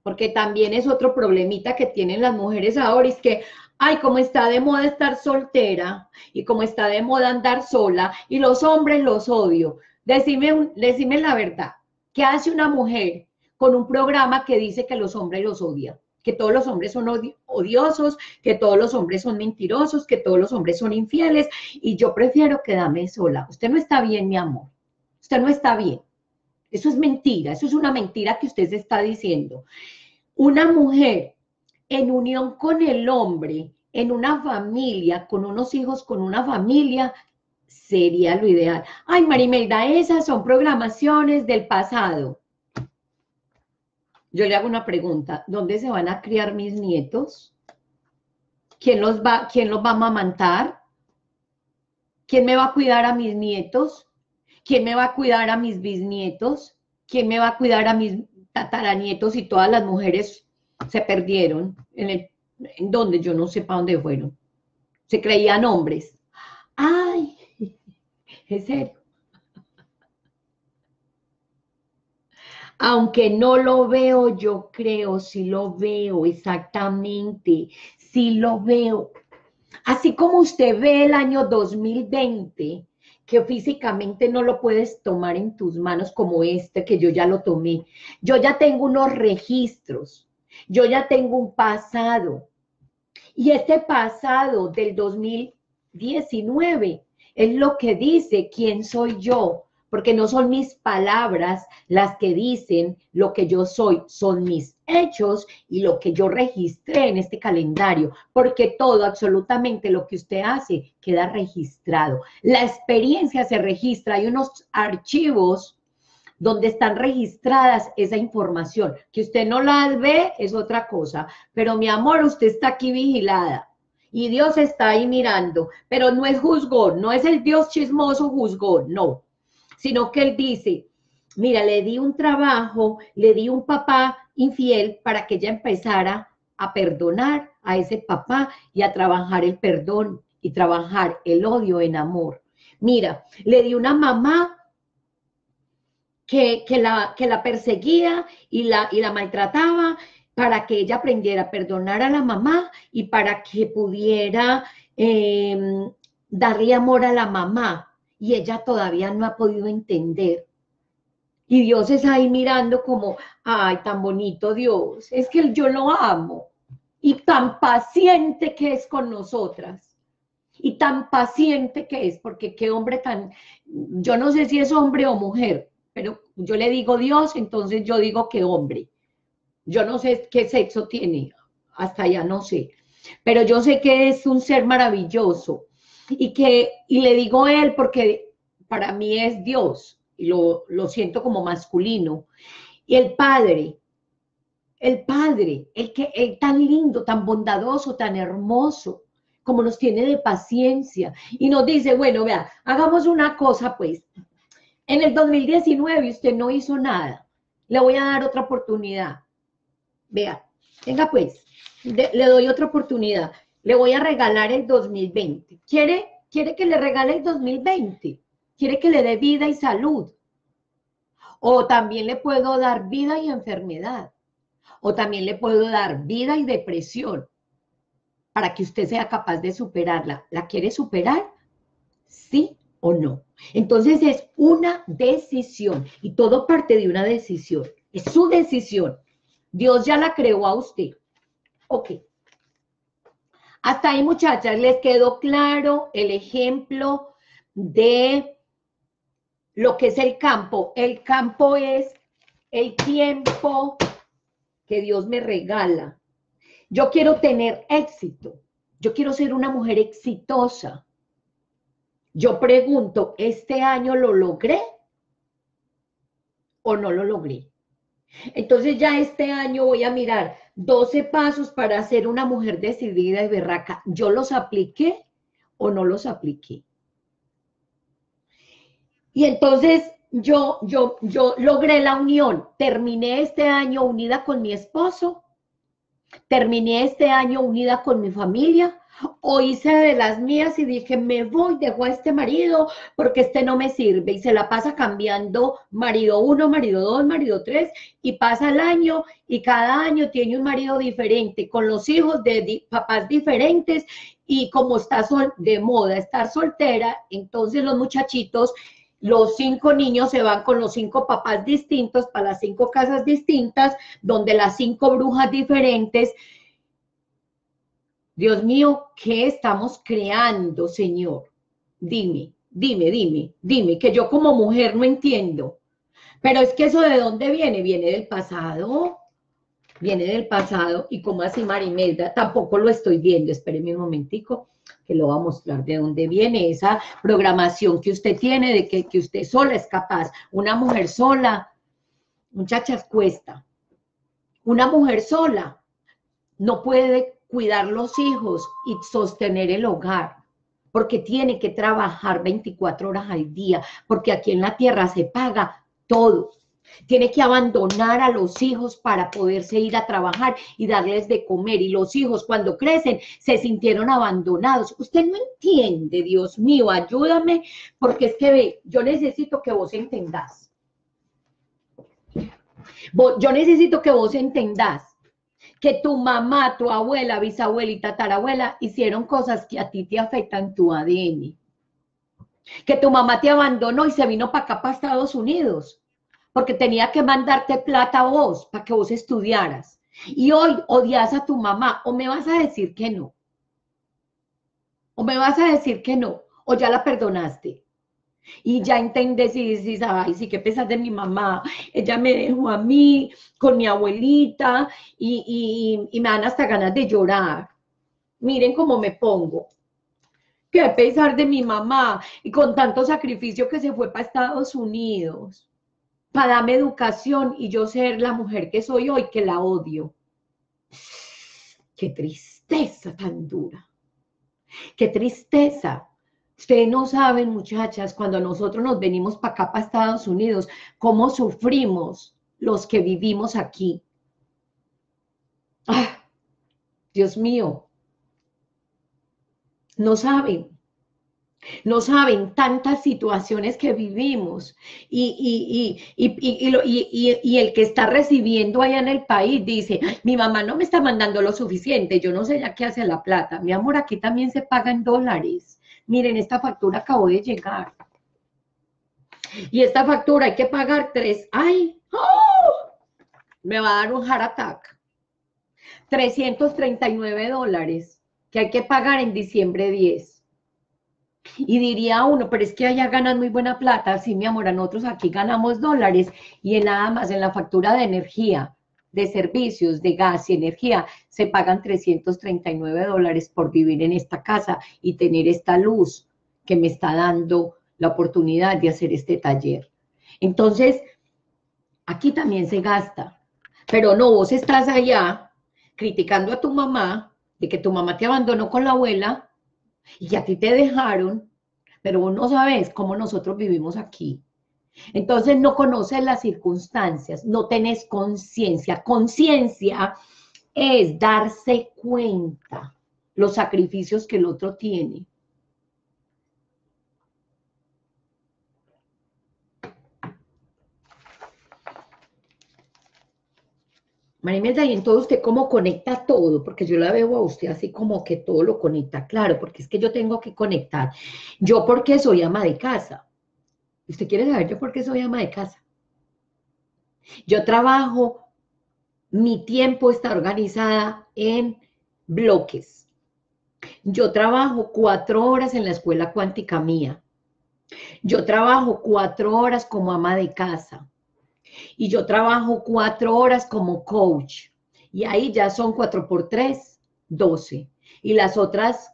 porque también es otro problemita que tienen las mujeres ahora, es que, ay, como está de moda estar soltera y como está de moda andar sola y los hombres los odio. Decime la verdad, ¿qué hace una mujer con un programa que dice que los hombres los odian? Que todos los hombres son odiosos, que todos los hombres son mentirosos, que todos los hombres son infieles, y yo prefiero quedarme sola. Usted no está bien, mi amor. Usted no está bien. Eso es mentira. Eso es una mentira que usted se está diciendo. Una mujer en unión con el hombre, en una familia, con unos hijos, con una familia, sería lo ideal. Ay, Mari Imelda, esas son programaciones del pasado. Yo le hago una pregunta, ¿dónde se van a criar mis nietos? ¿Quién los va a amamantar? ¿Quién me va a cuidar a mis nietos? ¿Quién me va a cuidar a mis bisnietos? ¿Quién me va a cuidar a mis tataranietos? Y todas las mujeres se perdieron. ¿En dónde? Yo no sé para dónde fueron. Se creían hombres. ¡Ay! ¿En serio? Aunque no lo veo, yo creo, sí lo veo, exactamente, sí lo veo. Así como usted ve el año 2020, que físicamente no lo puedes tomar en tus manos como este, que yo ya lo tomé. Yo ya tengo unos registros, yo ya tengo un pasado. Y este pasado del 2019 es lo que dice quién soy yo. Porque no son mis palabras las que dicen lo que yo soy, son mis hechos y lo que yo registré en este calendario, porque todo, absolutamente lo que usted hace, queda registrado. La experiencia se registra, hay unos archivos donde están registradas esa información. Que usted no las ve es otra cosa, pero mi amor, usted está aquí vigilada y Dios está ahí mirando, pero no es juzgón, no es el Dios chismoso juzgón, no, sino que Él dice, mira, le di un trabajo, le di un papá infiel para que ella empezara a perdonar a ese papá y a trabajar el perdón y trabajar el odio en amor. Mira, le di una mamá que la perseguía y la maltrataba para que ella aprendiera a perdonar a la mamá y para que pudiera darle amor a la mamá. Y ella todavía no ha podido entender. Y Dios es ahí mirando como, ay, tan bonito Dios, es que yo lo amo. Y tan paciente que es con nosotras. Y tan paciente que es, porque qué hombre tan, yo no sé si es hombre o mujer, pero yo le digo Dios, entonces yo digo que hombre. Yo no sé qué sexo tiene, hasta allá no sé. Pero yo sé que es un ser maravilloso. Y le digo Él porque para mí es Dios. Y lo siento como masculino. Y el Padre, el tan lindo, tan bondadoso, tan hermoso, como nos tiene de paciencia. Y nos dice, bueno, vea, hagamos una cosa pues. En el 2019 usted no hizo nada. Le voy a dar otra oportunidad. Vea, venga pues, le doy otra oportunidad. Le voy a regalar el 2020. ¿Quiere que le regale el 2020? ¿Quiere que le dé vida y salud? O también le puedo dar vida y enfermedad. O también le puedo dar vida y depresión para que usted sea capaz de superarla. ¿La quiere superar? ¿Sí o no? Entonces es una decisión y todo parte de una decisión. Es su decisión. Dios ya la creó a usted. Ok. Hasta ahí, muchachas, les quedó claro el ejemplo de lo que es el campo. El campo es el tiempo que Dios me regala. Yo quiero tener éxito. Yo quiero ser una mujer exitosa. Yo pregunto, ¿este año lo logré o no lo logré? Entonces ya este año voy a mirar 12 pasos para ser una mujer decidida y berraca. ¿Yo los apliqué o no los apliqué? Y entonces yo logré la unión. Terminé este año unida con mi esposo. Terminé este año unida con mi familia. O hice de las mías y dije, me voy, dejo a este marido porque este no me sirve. Y se la pasa cambiando marido 1, marido 2, marido 3 y pasa el año y cada año tiene un marido diferente con los hijos de papás diferentes y como está de moda estar soltera, entonces los muchachitos, los 5 niños se van con los 5 papás distintos para las 5 casas distintas donde las 5 brujas diferentes. Dios mío, ¿qué estamos creando, Señor? Dime, que yo como mujer no entiendo. Pero es que eso ¿de dónde viene? Viene del pasado. Y como así, Mari Imelda, tampoco lo estoy viendo. Espéreme un momentico, que lo voy a mostrar de dónde viene esa programación que usted tiene, de que usted sola es capaz. Una mujer sola, muchachas, cuesta. Una mujer sola no puede cuidar los hijos y sostener el hogar, porque tiene que trabajar 24 horas al día, porque aquí en la tierra se paga todo. Tiene que abandonar a los hijos para poderse ir a trabajar y darles de comer, y los hijos cuando crecen se sintieron abandonados. Usted no entiende, Dios mío, ayúdame, porque es que ve, yo necesito que vos entendás. Yo necesito que vos entendás que tu mamá, tu abuela, bisabuela y tatarabuela hicieron cosas que a ti te afectan tu ADN. Que tu mamá te abandonó y se vino para acá, para Estados Unidos, porque tenía que mandarte plata a vos, para que vos estudiaras. Y hoy odias a tu mamá, o me vas a decir que no. O me vas a decir que no, o ya la perdonaste. Y ya entendés y dices, ay, sí, qué pesar de mi mamá, ella me dejó a mí, con mi abuelita, y me dan hasta ganas de llorar. Miren cómo me pongo. Qué pesar de mi mamá, y con tanto sacrificio que se fue para Estados Unidos. para darme educación y yo ser la mujer que soy hoy, que la odio. ¡Qué tristeza tan dura! ¡Qué tristeza! Ustedes no saben, muchachas, cuando nosotros nos venimos para acá, para Estados Unidos, cómo sufrimos los que vivimos aquí. ¡Ah! Dios mío, no saben tantas situaciones que vivimos y el que está recibiendo allá en el país dice, mi mamá no me está mandando lo suficiente, yo no sé ya qué hace la plata. Mi amor, aquí también se paga en dólares. Miren, esta factura acabó de llegar. Y esta factura hay que pagar 3. ¡Ay! ¡Oh! Me va a dar un heart attack. $339 que hay que pagar en diciembre 10. Y diría uno, pero es que allá ganan muy buena plata. Sí, mi amor, nosotros aquí ganamos dólares y nada más en la factura de energía, de servicios, de gas y energía, se pagan $339 por vivir en esta casa y tener esta luz que me está dando la oportunidad de hacer este taller. Entonces, aquí también se gasta. Pero no, vos estás allá criticando a tu mamá de que tu mamá te abandonó con la abuela, y a ti te dejaron, pero vos no sabes cómo nosotros vivimos aquí. Entonces no conoces las circunstancias, no tenés conciencia. Conciencia es darse cuenta los sacrificios que el otro tiene. Mari Imelda, y entonces usted cómo conecta todo, porque yo la veo a usted así como que todo lo conecta, claro, porque es que yo tengo que conectar. Yo porque soy ama de casa. ¿Usted quiere saber yo por qué soy ama de casa? Yo trabajo, mi tiempo está organizada en bloques. Yo trabajo 4 horas en la escuela cuántica mía. Yo trabajo 4 horas como ama de casa. Y yo trabajo 4 horas como coach. Y ahí ya son 4 por 3, 12. Y las otras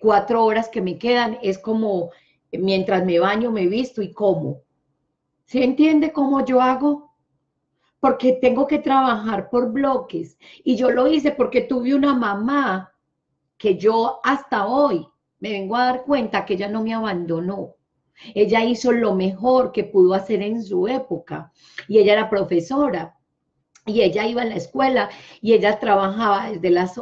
4 horas que me quedan es como mientras me baño, me visto y como. ¿Se entiende cómo yo hago? Porque tengo que trabajar por bloques. Y yo lo hice porque tuve una mamá que yo hasta hoy me vengo a dar cuenta que ella no me abandonó. Ella hizo lo mejor que pudo hacer en su época y ella era profesora y ella iba a la escuela y ella trabajaba desde las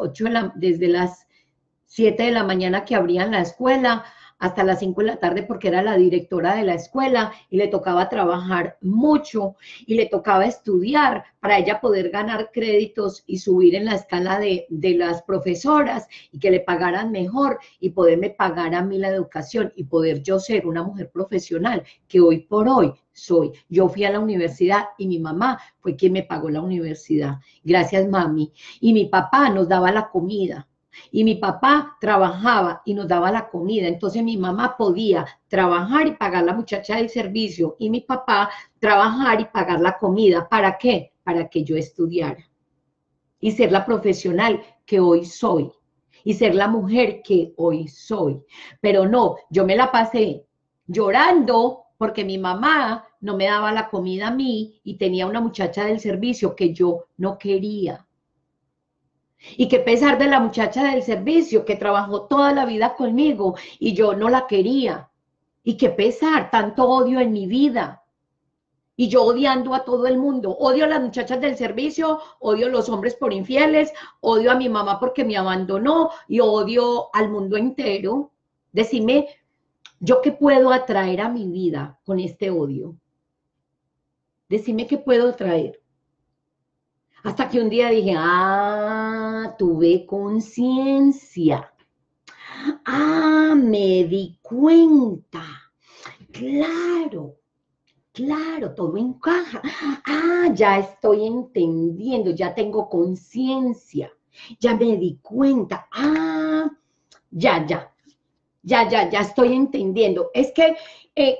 7 de la mañana que abrían la escuela hasta las 5 de la tarde porque era la directora de la escuela y le tocaba trabajar mucho y le tocaba estudiar para ella poder ganar créditos y subir en la escala de las profesoras y que le pagaran mejor y poderme pagar a mí la educación y poder yo ser una mujer profesional que hoy por hoy soy. Yo fui a la universidad y mi mamá fue quien me pagó la universidad. Gracias, mami. Y mi papá nos daba la comida. Y mi papá trabajaba y nos daba la comida. Entonces mi mamá podía trabajar y pagar la muchacha del servicio. Y mi papá trabajar y pagar la comida. ¿Para qué? Para que yo estudiara. Y ser la profesional que hoy soy. Y ser la mujer que hoy soy. Pero no, yo me la pasé llorando porque mi mamá no me daba la comida a mí y tenía una muchacha del servicio que yo no quería. Y qué pesar de la muchacha del servicio que trabajó toda la vida conmigo y yo no la quería. Y qué pesar, tanto odio en mi vida. Y yo odiando a todo el mundo. Odio a las muchachas del servicio, odio a los hombres por infieles, odio a mi mamá porque me abandonó y odio al mundo entero. Decime, ¿yo qué puedo atraer a mi vida con este odio? Decime qué puedo atraer. Hasta que un día dije, ah, tuve conciencia. Ah, me di cuenta. Claro, claro, todo encaja. Ah, ya estoy entendiendo, ya tengo conciencia. Ya me di cuenta. Ah, ya estoy entendiendo. Es que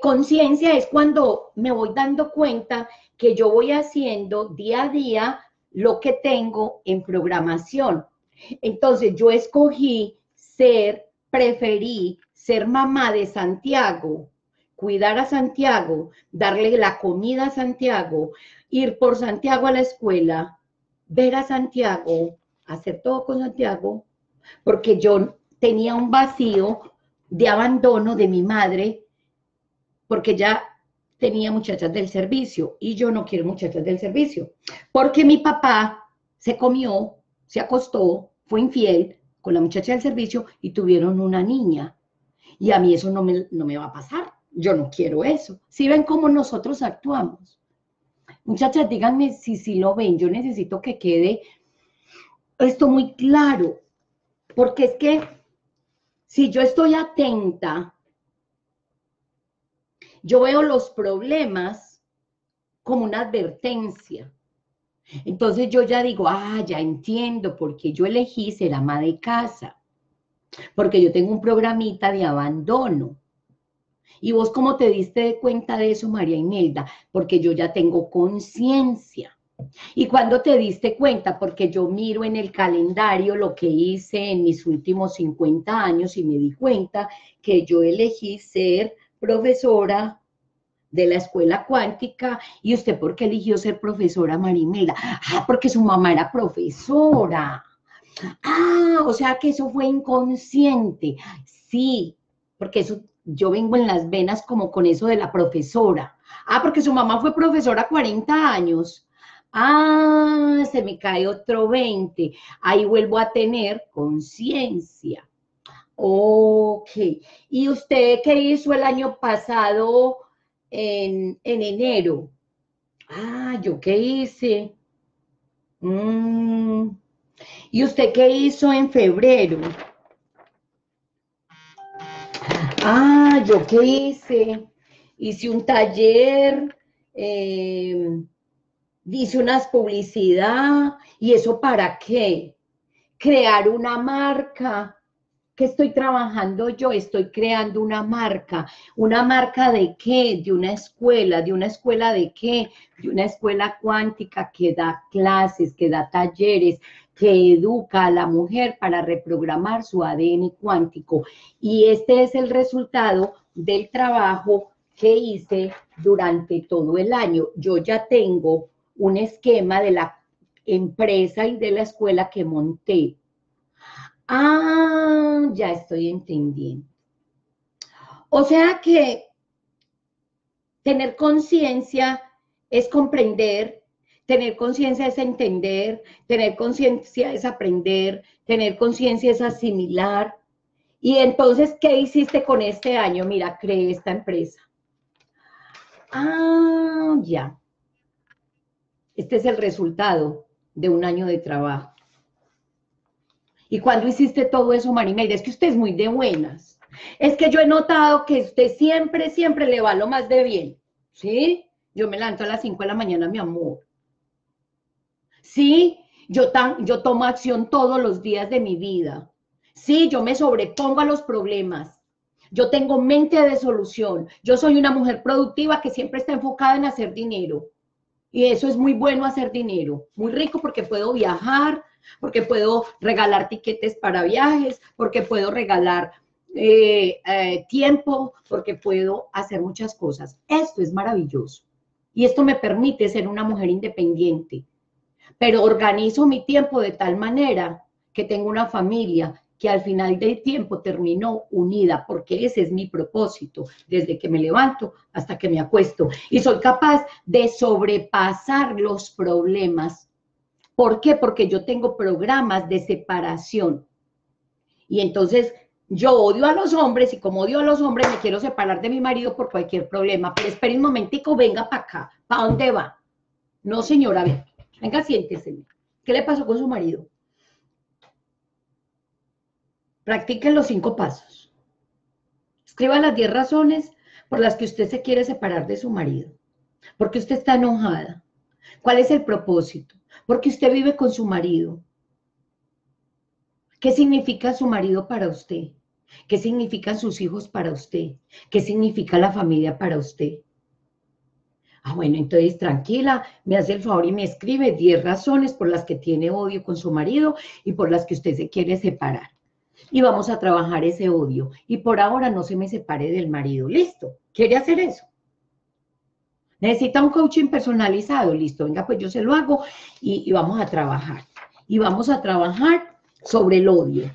conciencia es cuando me voy dando cuenta que yo voy haciendo día a día lo que tengo en programación. Entonces yo escogí preferí ser mamá de Santiago cuidar a Santiago, darle la comida a Santiago, ir por Santiago a la escuela, ver a Santiago, hacer todo con Santiago, porque yo tenía un vacío de abandono de mi madre, porque ya tenía muchachas del servicio, y yo no quiero muchachas del servicio, porque mi papá se comió, se acostó, fue infiel con la muchacha del servicio y tuvieron una niña. Y a mí eso no me va a pasar, yo no quiero eso. ¿Sí ven cómo nosotros actuamos? Muchachas, díganme si lo ven, yo necesito que quede esto muy claro, porque es que si yo estoy atenta, yo veo los problemas como una advertencia. Entonces yo ya digo, ya entiendo por qué yo elegí ser ama de casa, porque yo tengo un programita de abandono. ¿Y vos cómo te diste cuenta de eso, María Imelda? Porque yo ya tengo conciencia. ¿Y cuándo te diste cuenta? Porque yo miro en el calendario lo que hice en mis últimos 50 años y me di cuenta que yo elegí ser profesora de la escuela cuántica. ¿Y usted por qué eligió ser profesora, Mari Imelda? Porque su mamá era profesora. O sea que eso fue inconsciente. Sí, porque eso yo vengo en las venas como con eso de la profesora. Porque su mamá fue profesora 40 años. Se me cae otro 20. Ahí vuelvo a tener conciencia. Ok. ¿Y usted qué hizo el año pasado en enero? ¿Yo qué hice? ¿Y usted qué hizo en febrero? ¿Yo qué hice? Hice un taller, hice unas publicidad, ¿y eso para qué? Crear una marca. ¿Qué estoy trabajando yo? Estoy creando una marca. ¿Una marca de qué? De una escuela. ¿De una escuela de qué? De una escuela cuántica que da clases, que da talleres, que educa a la mujer para reprogramar su ADN cuántico. Y este es el resultado del trabajo que hice durante todo el año. Yo ya tengo un esquema de la empresa y de la escuela que monté. Ya estoy entendiendo. O sea que tener conciencia es comprender, tener conciencia es entender, tener conciencia es aprender, tener conciencia es asimilar. Y entonces, ¿qué hiciste con este año? Mira, creé esta empresa. Ya. Este es el resultado de un año de trabajo. ¿Y cuándo hiciste todo eso, Mari Imelda? Es que usted es muy de buenas. Es que yo he notado que usted siempre, siempre le va lo más de bien. ¿Sí? Yo me levanto a las 5 de la mañana, mi amor. ¿Sí? Yo tomo acción todos los días de mi vida. ¿Sí? Yo me sobrepongo a los problemas. Yo tengo mente de solución. Yo soy una mujer productiva que siempre está enfocada en hacer dinero. Y eso es muy bueno, hacer dinero. Muy rico, porque puedo viajar, porque puedo regalar tiquetes para viajes, porque puedo regalar tiempo, porque puedo hacer muchas cosas. Esto es maravilloso. Y esto me permite ser una mujer independiente. Pero organizo mi tiempo de tal manera que tengo una familia que al final del tiempo terminó unida, porque ese es mi propósito, desde que me levanto hasta que me acuesto. Y soy capaz de sobrepasar los problemas. ¿Por qué? Porque yo tengo programas de separación. Y entonces yo odio a los hombres, y como odio a los hombres me quiero separar de mi marido por cualquier problema. Pero espere un momentico, venga para acá. ¿Para dónde va? No, señora, venga, siéntese. ¿Qué le pasó con su marido? Practiquen los 5 pasos. Escriba las 10 razones por las que usted se quiere separar de su marido. ¿Por qué usted está enojada? ¿Cuál es el propósito? Porque usted vive con su marido. ¿Qué significa su marido para usted? ¿Qué significan sus hijos para usted? ¿Qué significa la familia para usted? Bueno, entonces tranquila, me hace el favor y me escribe 10 razones por las que tiene odio con su marido y por las que usted se quiere separar. Y vamos a trabajar ese odio. Y por ahora no se me separe del marido. ¿Listo? ¿Quiere hacer eso? Necesita un coaching personalizado, listo, venga, pues yo se lo hago y vamos a trabajar. Y vamos a trabajar sobre el odio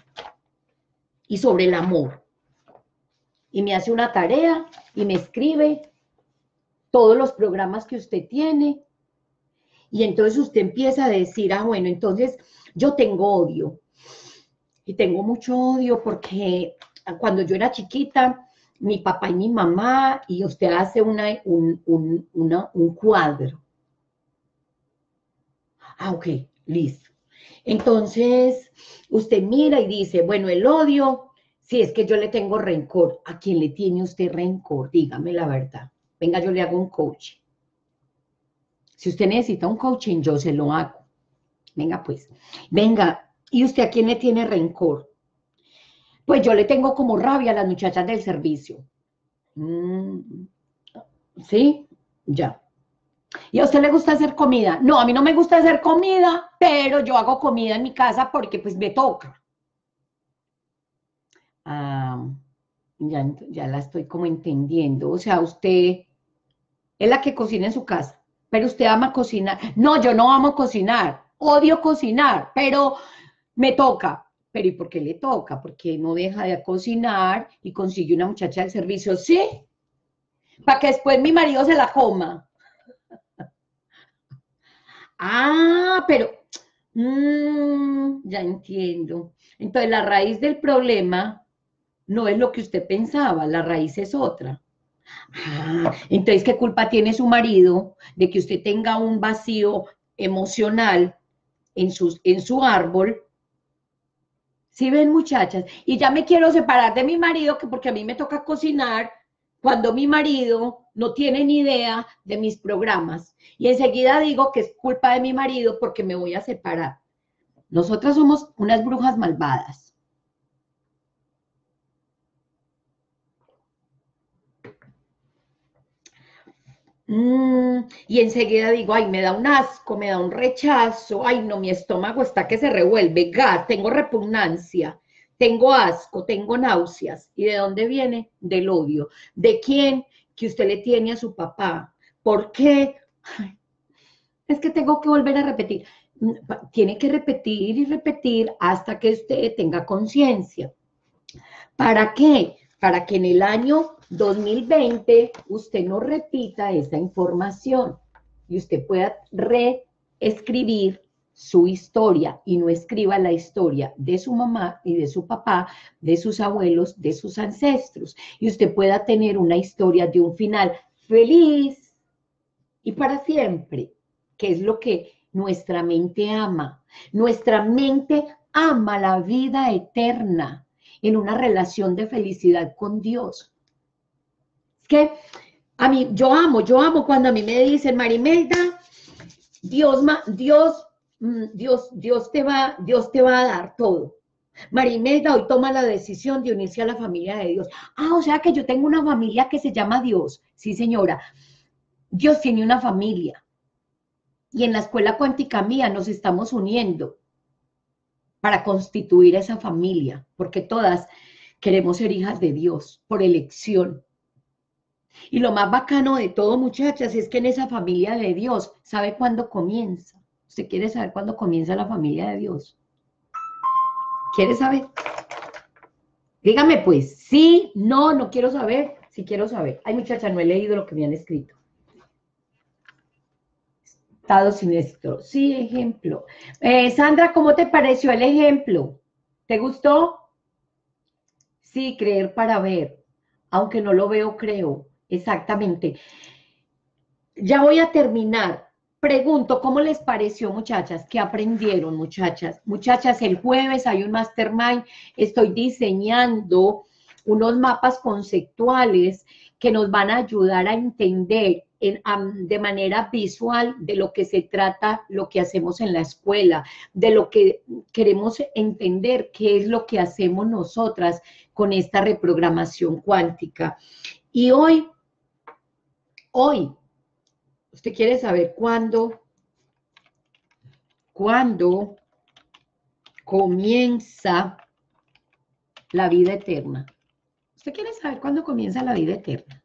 y sobre el amor. Y me hace una tarea y me escribe todos los programas que usted tiene. Y entonces usted empieza a decir, ah, bueno, entonces yo tengo odio. Y tengo mucho odio porque cuando yo era chiquita, mi papá y mi mamá, y usted hace un cuadro. Ah, ok, listo. Entonces, usted mira y dice, bueno, el odio, si es que yo le tengo rencor. ¿A quién le tiene usted rencor? Dígame la verdad. Venga, yo le hago un coaching. Si usted necesita un coaching, yo se lo hago. Venga, pues. Venga, ¿y usted a quién le tiene rencor? Pues yo le tengo como rabia a las muchachas del servicio. ¿Sí? Ya. ¿Y a usted le gusta hacer comida? No, a mí no me gusta hacer comida, pero yo hago comida en mi casa porque pues me toca. Ah, ya la estoy como entendiendo. O sea, usted es la que cocina en su casa, pero usted ama cocinar. No, yo no amo cocinar. Odio cocinar, pero me toca. Pero ¿y por qué le toca? Porque no deja de cocinar y consigue una muchacha del servicio, ¿sí? Para que después mi marido se la coma. Ah, pero, ya entiendo. Entonces, la raíz del problema no es lo que usted pensaba, la raíz es otra. Ah, entonces, ¿qué culpa tiene su marido de que usted tenga un vacío emocional en su árbol? ¿Sí ven, muchachas? Y ya me quiero separar de mi marido porque a mí me toca cocinar cuando mi marido no tiene ni idea de mis programas. Y enseguida digo que es culpa de mi marido porque me voy a separar. Nosotras somos unas brujas malvadas. Y enseguida digo, ay, me da un asco, me da un rechazo, ay, no, mi estómago está que se revuelve, gas, tengo repugnancia, tengo asco, tengo náuseas. ¿Y de dónde viene? Del odio. ¿De quién? Que usted le tiene a su papá. ¿Por qué? Ay, es que tengo que volver a repetir. Tiene que repetir y repetir hasta que usted tenga conciencia. ¿Para qué? Para que en el año 2020 usted no repita esa información y usted pueda reescribir su historia y no escriba la historia de su mamá y de su papá, de sus abuelos, de sus ancestros. Y usted pueda tener una historia de un final feliz y para siempre, que es lo que nuestra mente ama. Nuestra mente ama la vida eterna en una relación de felicidad con Dios. Es que a mí, yo amo cuando a mí me dicen, Mari Imelda, Dios te va a dar todo. Mari Imelda, hoy toma la decisión de unirse a la familia de Dios. Ah, o sea que yo tengo una familia que se llama Dios. Sí, señora. Dios tiene una familia. Y en la escuela cuántica mía nos estamos uniendo para constituir esa familia, porque todas queremos ser hijas de Dios por elección. Y lo más bacano de todo, muchachas, es que en esa familia de Dios, ¿sabe cuándo comienza? ¿Usted quiere saber cuándo comienza la familia de Dios? ¿Quiere saber? Dígame pues, sí, no, no quiero saber, sí quiero saber. Ay, muchacha, no he leído lo que me han escrito. Estado siniestro. Sí, ejemplo. Sandra, ¿cómo te pareció el ejemplo? ¿Te gustó? Sí, creer para ver. Aunque no lo veo, creo. Exactamente. Ya voy a terminar. Pregunto, ¿cómo les pareció, muchachas? ¿Qué aprendieron, muchachas? Muchachas, el jueves hay un mastermind. Estoy diseñando unos mapas conceptuales que nos van a ayudar a entender de manera visual de lo que se trata, lo que hacemos en la escuela, de lo que queremos entender, qué es lo que hacemos nosotras con esta reprogramación cuántica. Y hoy, usted quiere saber cuándo comienza la vida eterna. ¿Usted quiere saber cuándo comienza la vida eterna?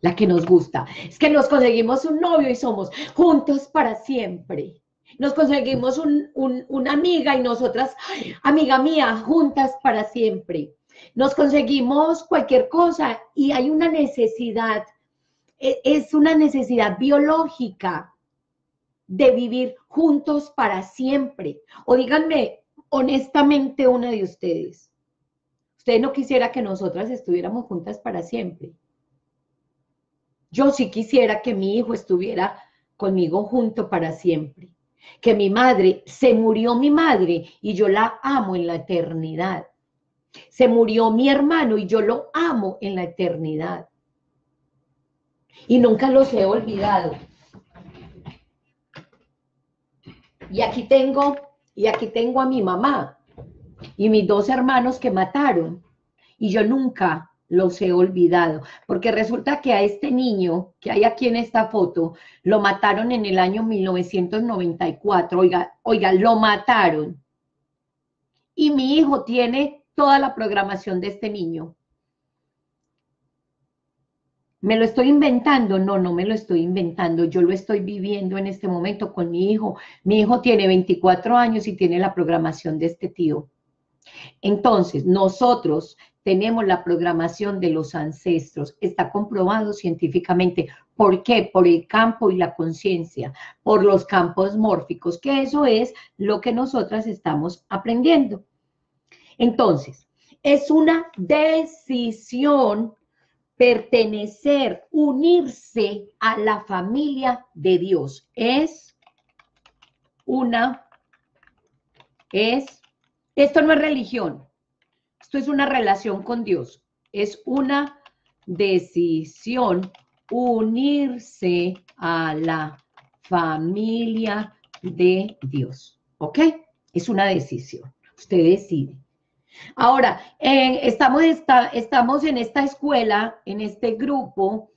la que nos gusta. Es que nos conseguimos un novio y somos juntos para siempre. Nos conseguimos una amiga y nosotras, ay, amiga mía, juntas para siempre. Nos conseguimos cualquier cosa y hay una necesidad, es una necesidad biológica de vivir juntos para siempre. O díganme honestamente una de ustedes, ¿usted no quisiera que nosotras estuviéramos juntas para siempre? Yo sí quisiera que mi hijo estuviera conmigo junto para siempre. Que mi madre, se murió mi madre y yo la amo en la eternidad. Se murió mi hermano y yo lo amo en la eternidad. Y nunca los he olvidado. Y aquí tengo a mi mamá y mis dos hermanos que mataron. Y yo nunca los he olvidado. Porque resulta que a este niño que hay aquí en esta foto, lo mataron en el año 1994. Oiga, lo mataron. Y mi hijo tiene toda la programación de este niño. ¿Me lo estoy inventando? No, no me lo estoy inventando. Yo lo estoy viviendo en este momento con mi hijo. Mi hijo tiene 24 años y tiene la programación de este tío. Entonces, nosotros tenemos la programación de los ancestros. Está comprobado científicamente. ¿Por qué? Por el campo y la conciencia, por los campos mórficos, que eso es lo que nosotras estamos aprendiendo. Entonces, es una decisión pertenecer, unirse a la familia de Dios. Esto no es religión, esto es una relación con Dios. Es una decisión unirse a la familia de Dios. ¿Ok? Es una decisión. Usted decide. Ahora, estamos en esta escuela, en este grupo,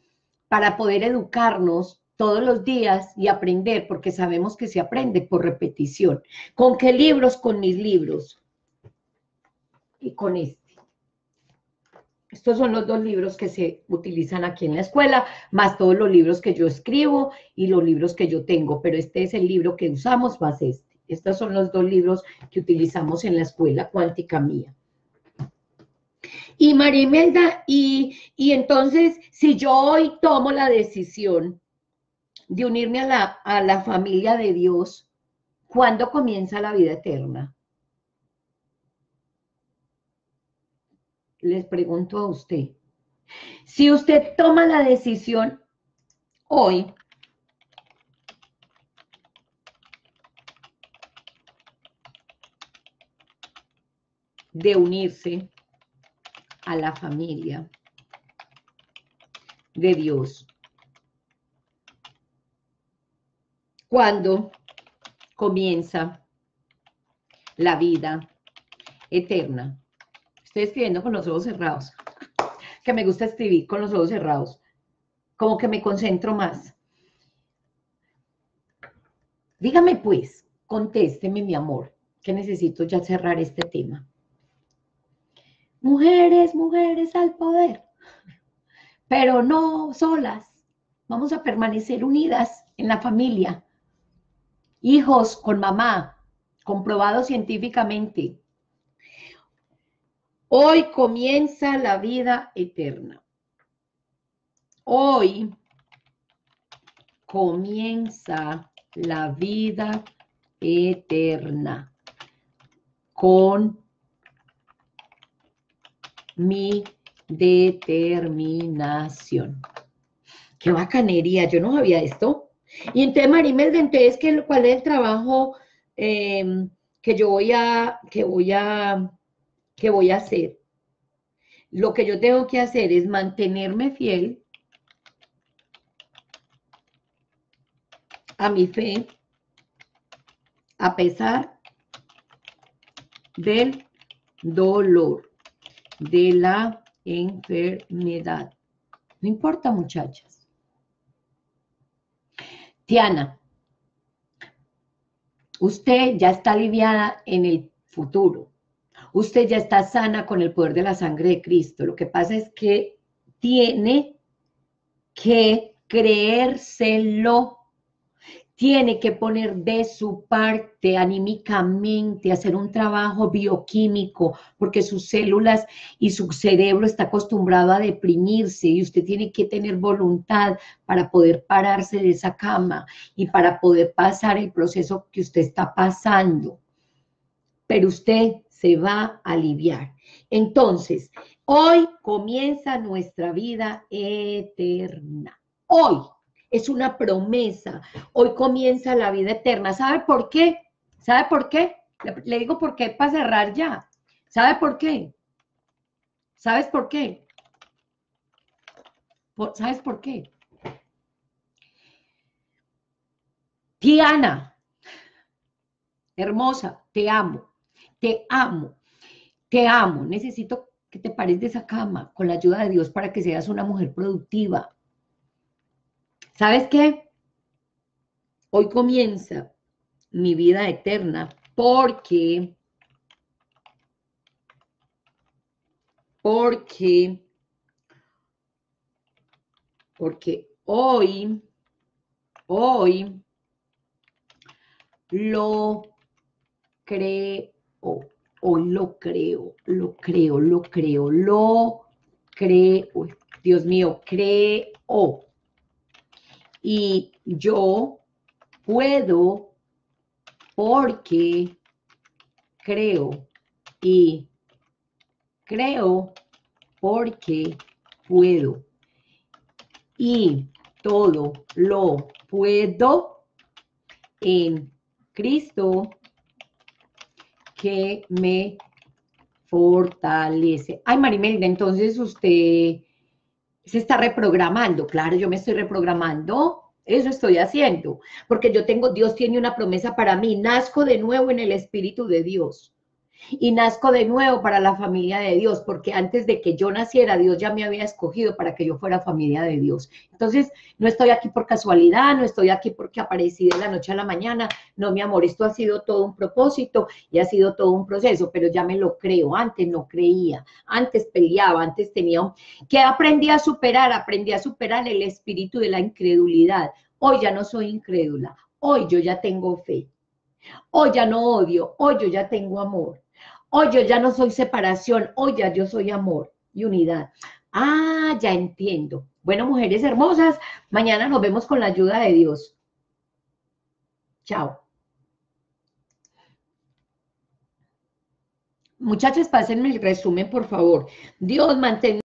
para poder educarnos todos los días y aprender, porque sabemos que se aprende por repetición. ¿Con qué libros? Con mis libros. Y con este. Estos son los dos libros que se utilizan aquí en la escuela, más todos los libros que yo escribo y los libros que yo tengo, pero este es el libro que usamos más este. Estos son los dos libros que utilizamos en la escuela cuántica mía. Y Mari Imelda, y entonces, si yo hoy tomo la decisión de unirme a la familia de Dios, ¿cuándo comienza la vida eterna? Les pregunto a usted. Si usted toma la decisión hoy, de unirse a la familia de Dios. ¿Cuándo comienza la vida eterna? Estoy escribiendo con los ojos cerrados, que me gusta escribir con los ojos cerrados, como que me concentro más. Dígame pues, contésteme mi amor, que necesito ya cerrar este tema. Mujeres, mujeres al poder, pero no solas, vamos a permanecer unidas en la familia, hijos con mamá, comprobado científicamente. Hoy comienza la vida eterna, hoy comienza la vida eterna con mi determinación. ¡Qué bacanería! Yo no sabía esto. Y entonces, Mari Imelda, entonces, ¿cuál es el trabajo que voy a hacer? Lo que yo tengo que hacer es mantenerme fiel a mi fe a pesar del dolor, de la enfermedad. No importa, muchachas. Diana, usted ya está aliviada en el futuro. Usted ya está sana con el poder de la sangre de Cristo. Lo que pasa es que tiene que creérselo. Tiene que poner de su parte anímicamente, hacer un trabajo bioquímico, porque sus células y su cerebro está acostumbrado a deprimirse y usted tiene que tener voluntad para poder pararse de esa cama y para poder pasar el proceso que usted está pasando. Pero usted se va a aliviar. Entonces, hoy comienza nuestra vida eterna. Hoy. Es una promesa. Hoy comienza la vida eterna. ¿Sabe por qué? ¿Sabe por qué? Le digo por qué para cerrar ya. ¿Sabe por qué? ¿Sabes por qué? ¿Sabes por qué? Diana, hermosa, te amo. Te amo. Te amo. Necesito que te pares de esa cama con la ayuda de Dios para que seas una mujer productiva. ¿Sabes qué? Hoy comienza mi vida eterna porque hoy lo creo, hoy lo creo, Dios mío, creo. Y yo puedo porque creo y creo porque puedo. Y todo lo puedo en Cristo que me fortalece. Ay, Mari Imelda, entonces usted se está reprogramando. Claro, yo me estoy reprogramando, eso estoy haciendo, porque yo tengo, Dios tiene una promesa para mí, nazco de nuevo en el Espíritu de Dios, y nazco de nuevo para la familia de Dios, porque antes de que yo naciera, Dios ya me había escogido para que yo fuera familia de Dios. Entonces, no estoy aquí por casualidad, no estoy aquí porque aparecí de la noche a la mañana, no, mi amor, esto ha sido todo un propósito y ha sido todo un proceso, pero ya me lo creo. Antes no creía, antes peleaba, antes tenía un... ¿Qué aprendí a superar? Aprendí a superar el espíritu de la incredulidad. Hoy ya no soy incrédula, hoy yo ya tengo fe, hoy ya no odio, hoy yo ya tengo amor. Hoy yo ya no soy separación, hoy ya yo soy amor y unidad. Ah, ya entiendo. Bueno, mujeres hermosas, mañana nos vemos con la ayuda de Dios. Chao. Muchachas, pásenme el resumen, por favor. Dios mantenga.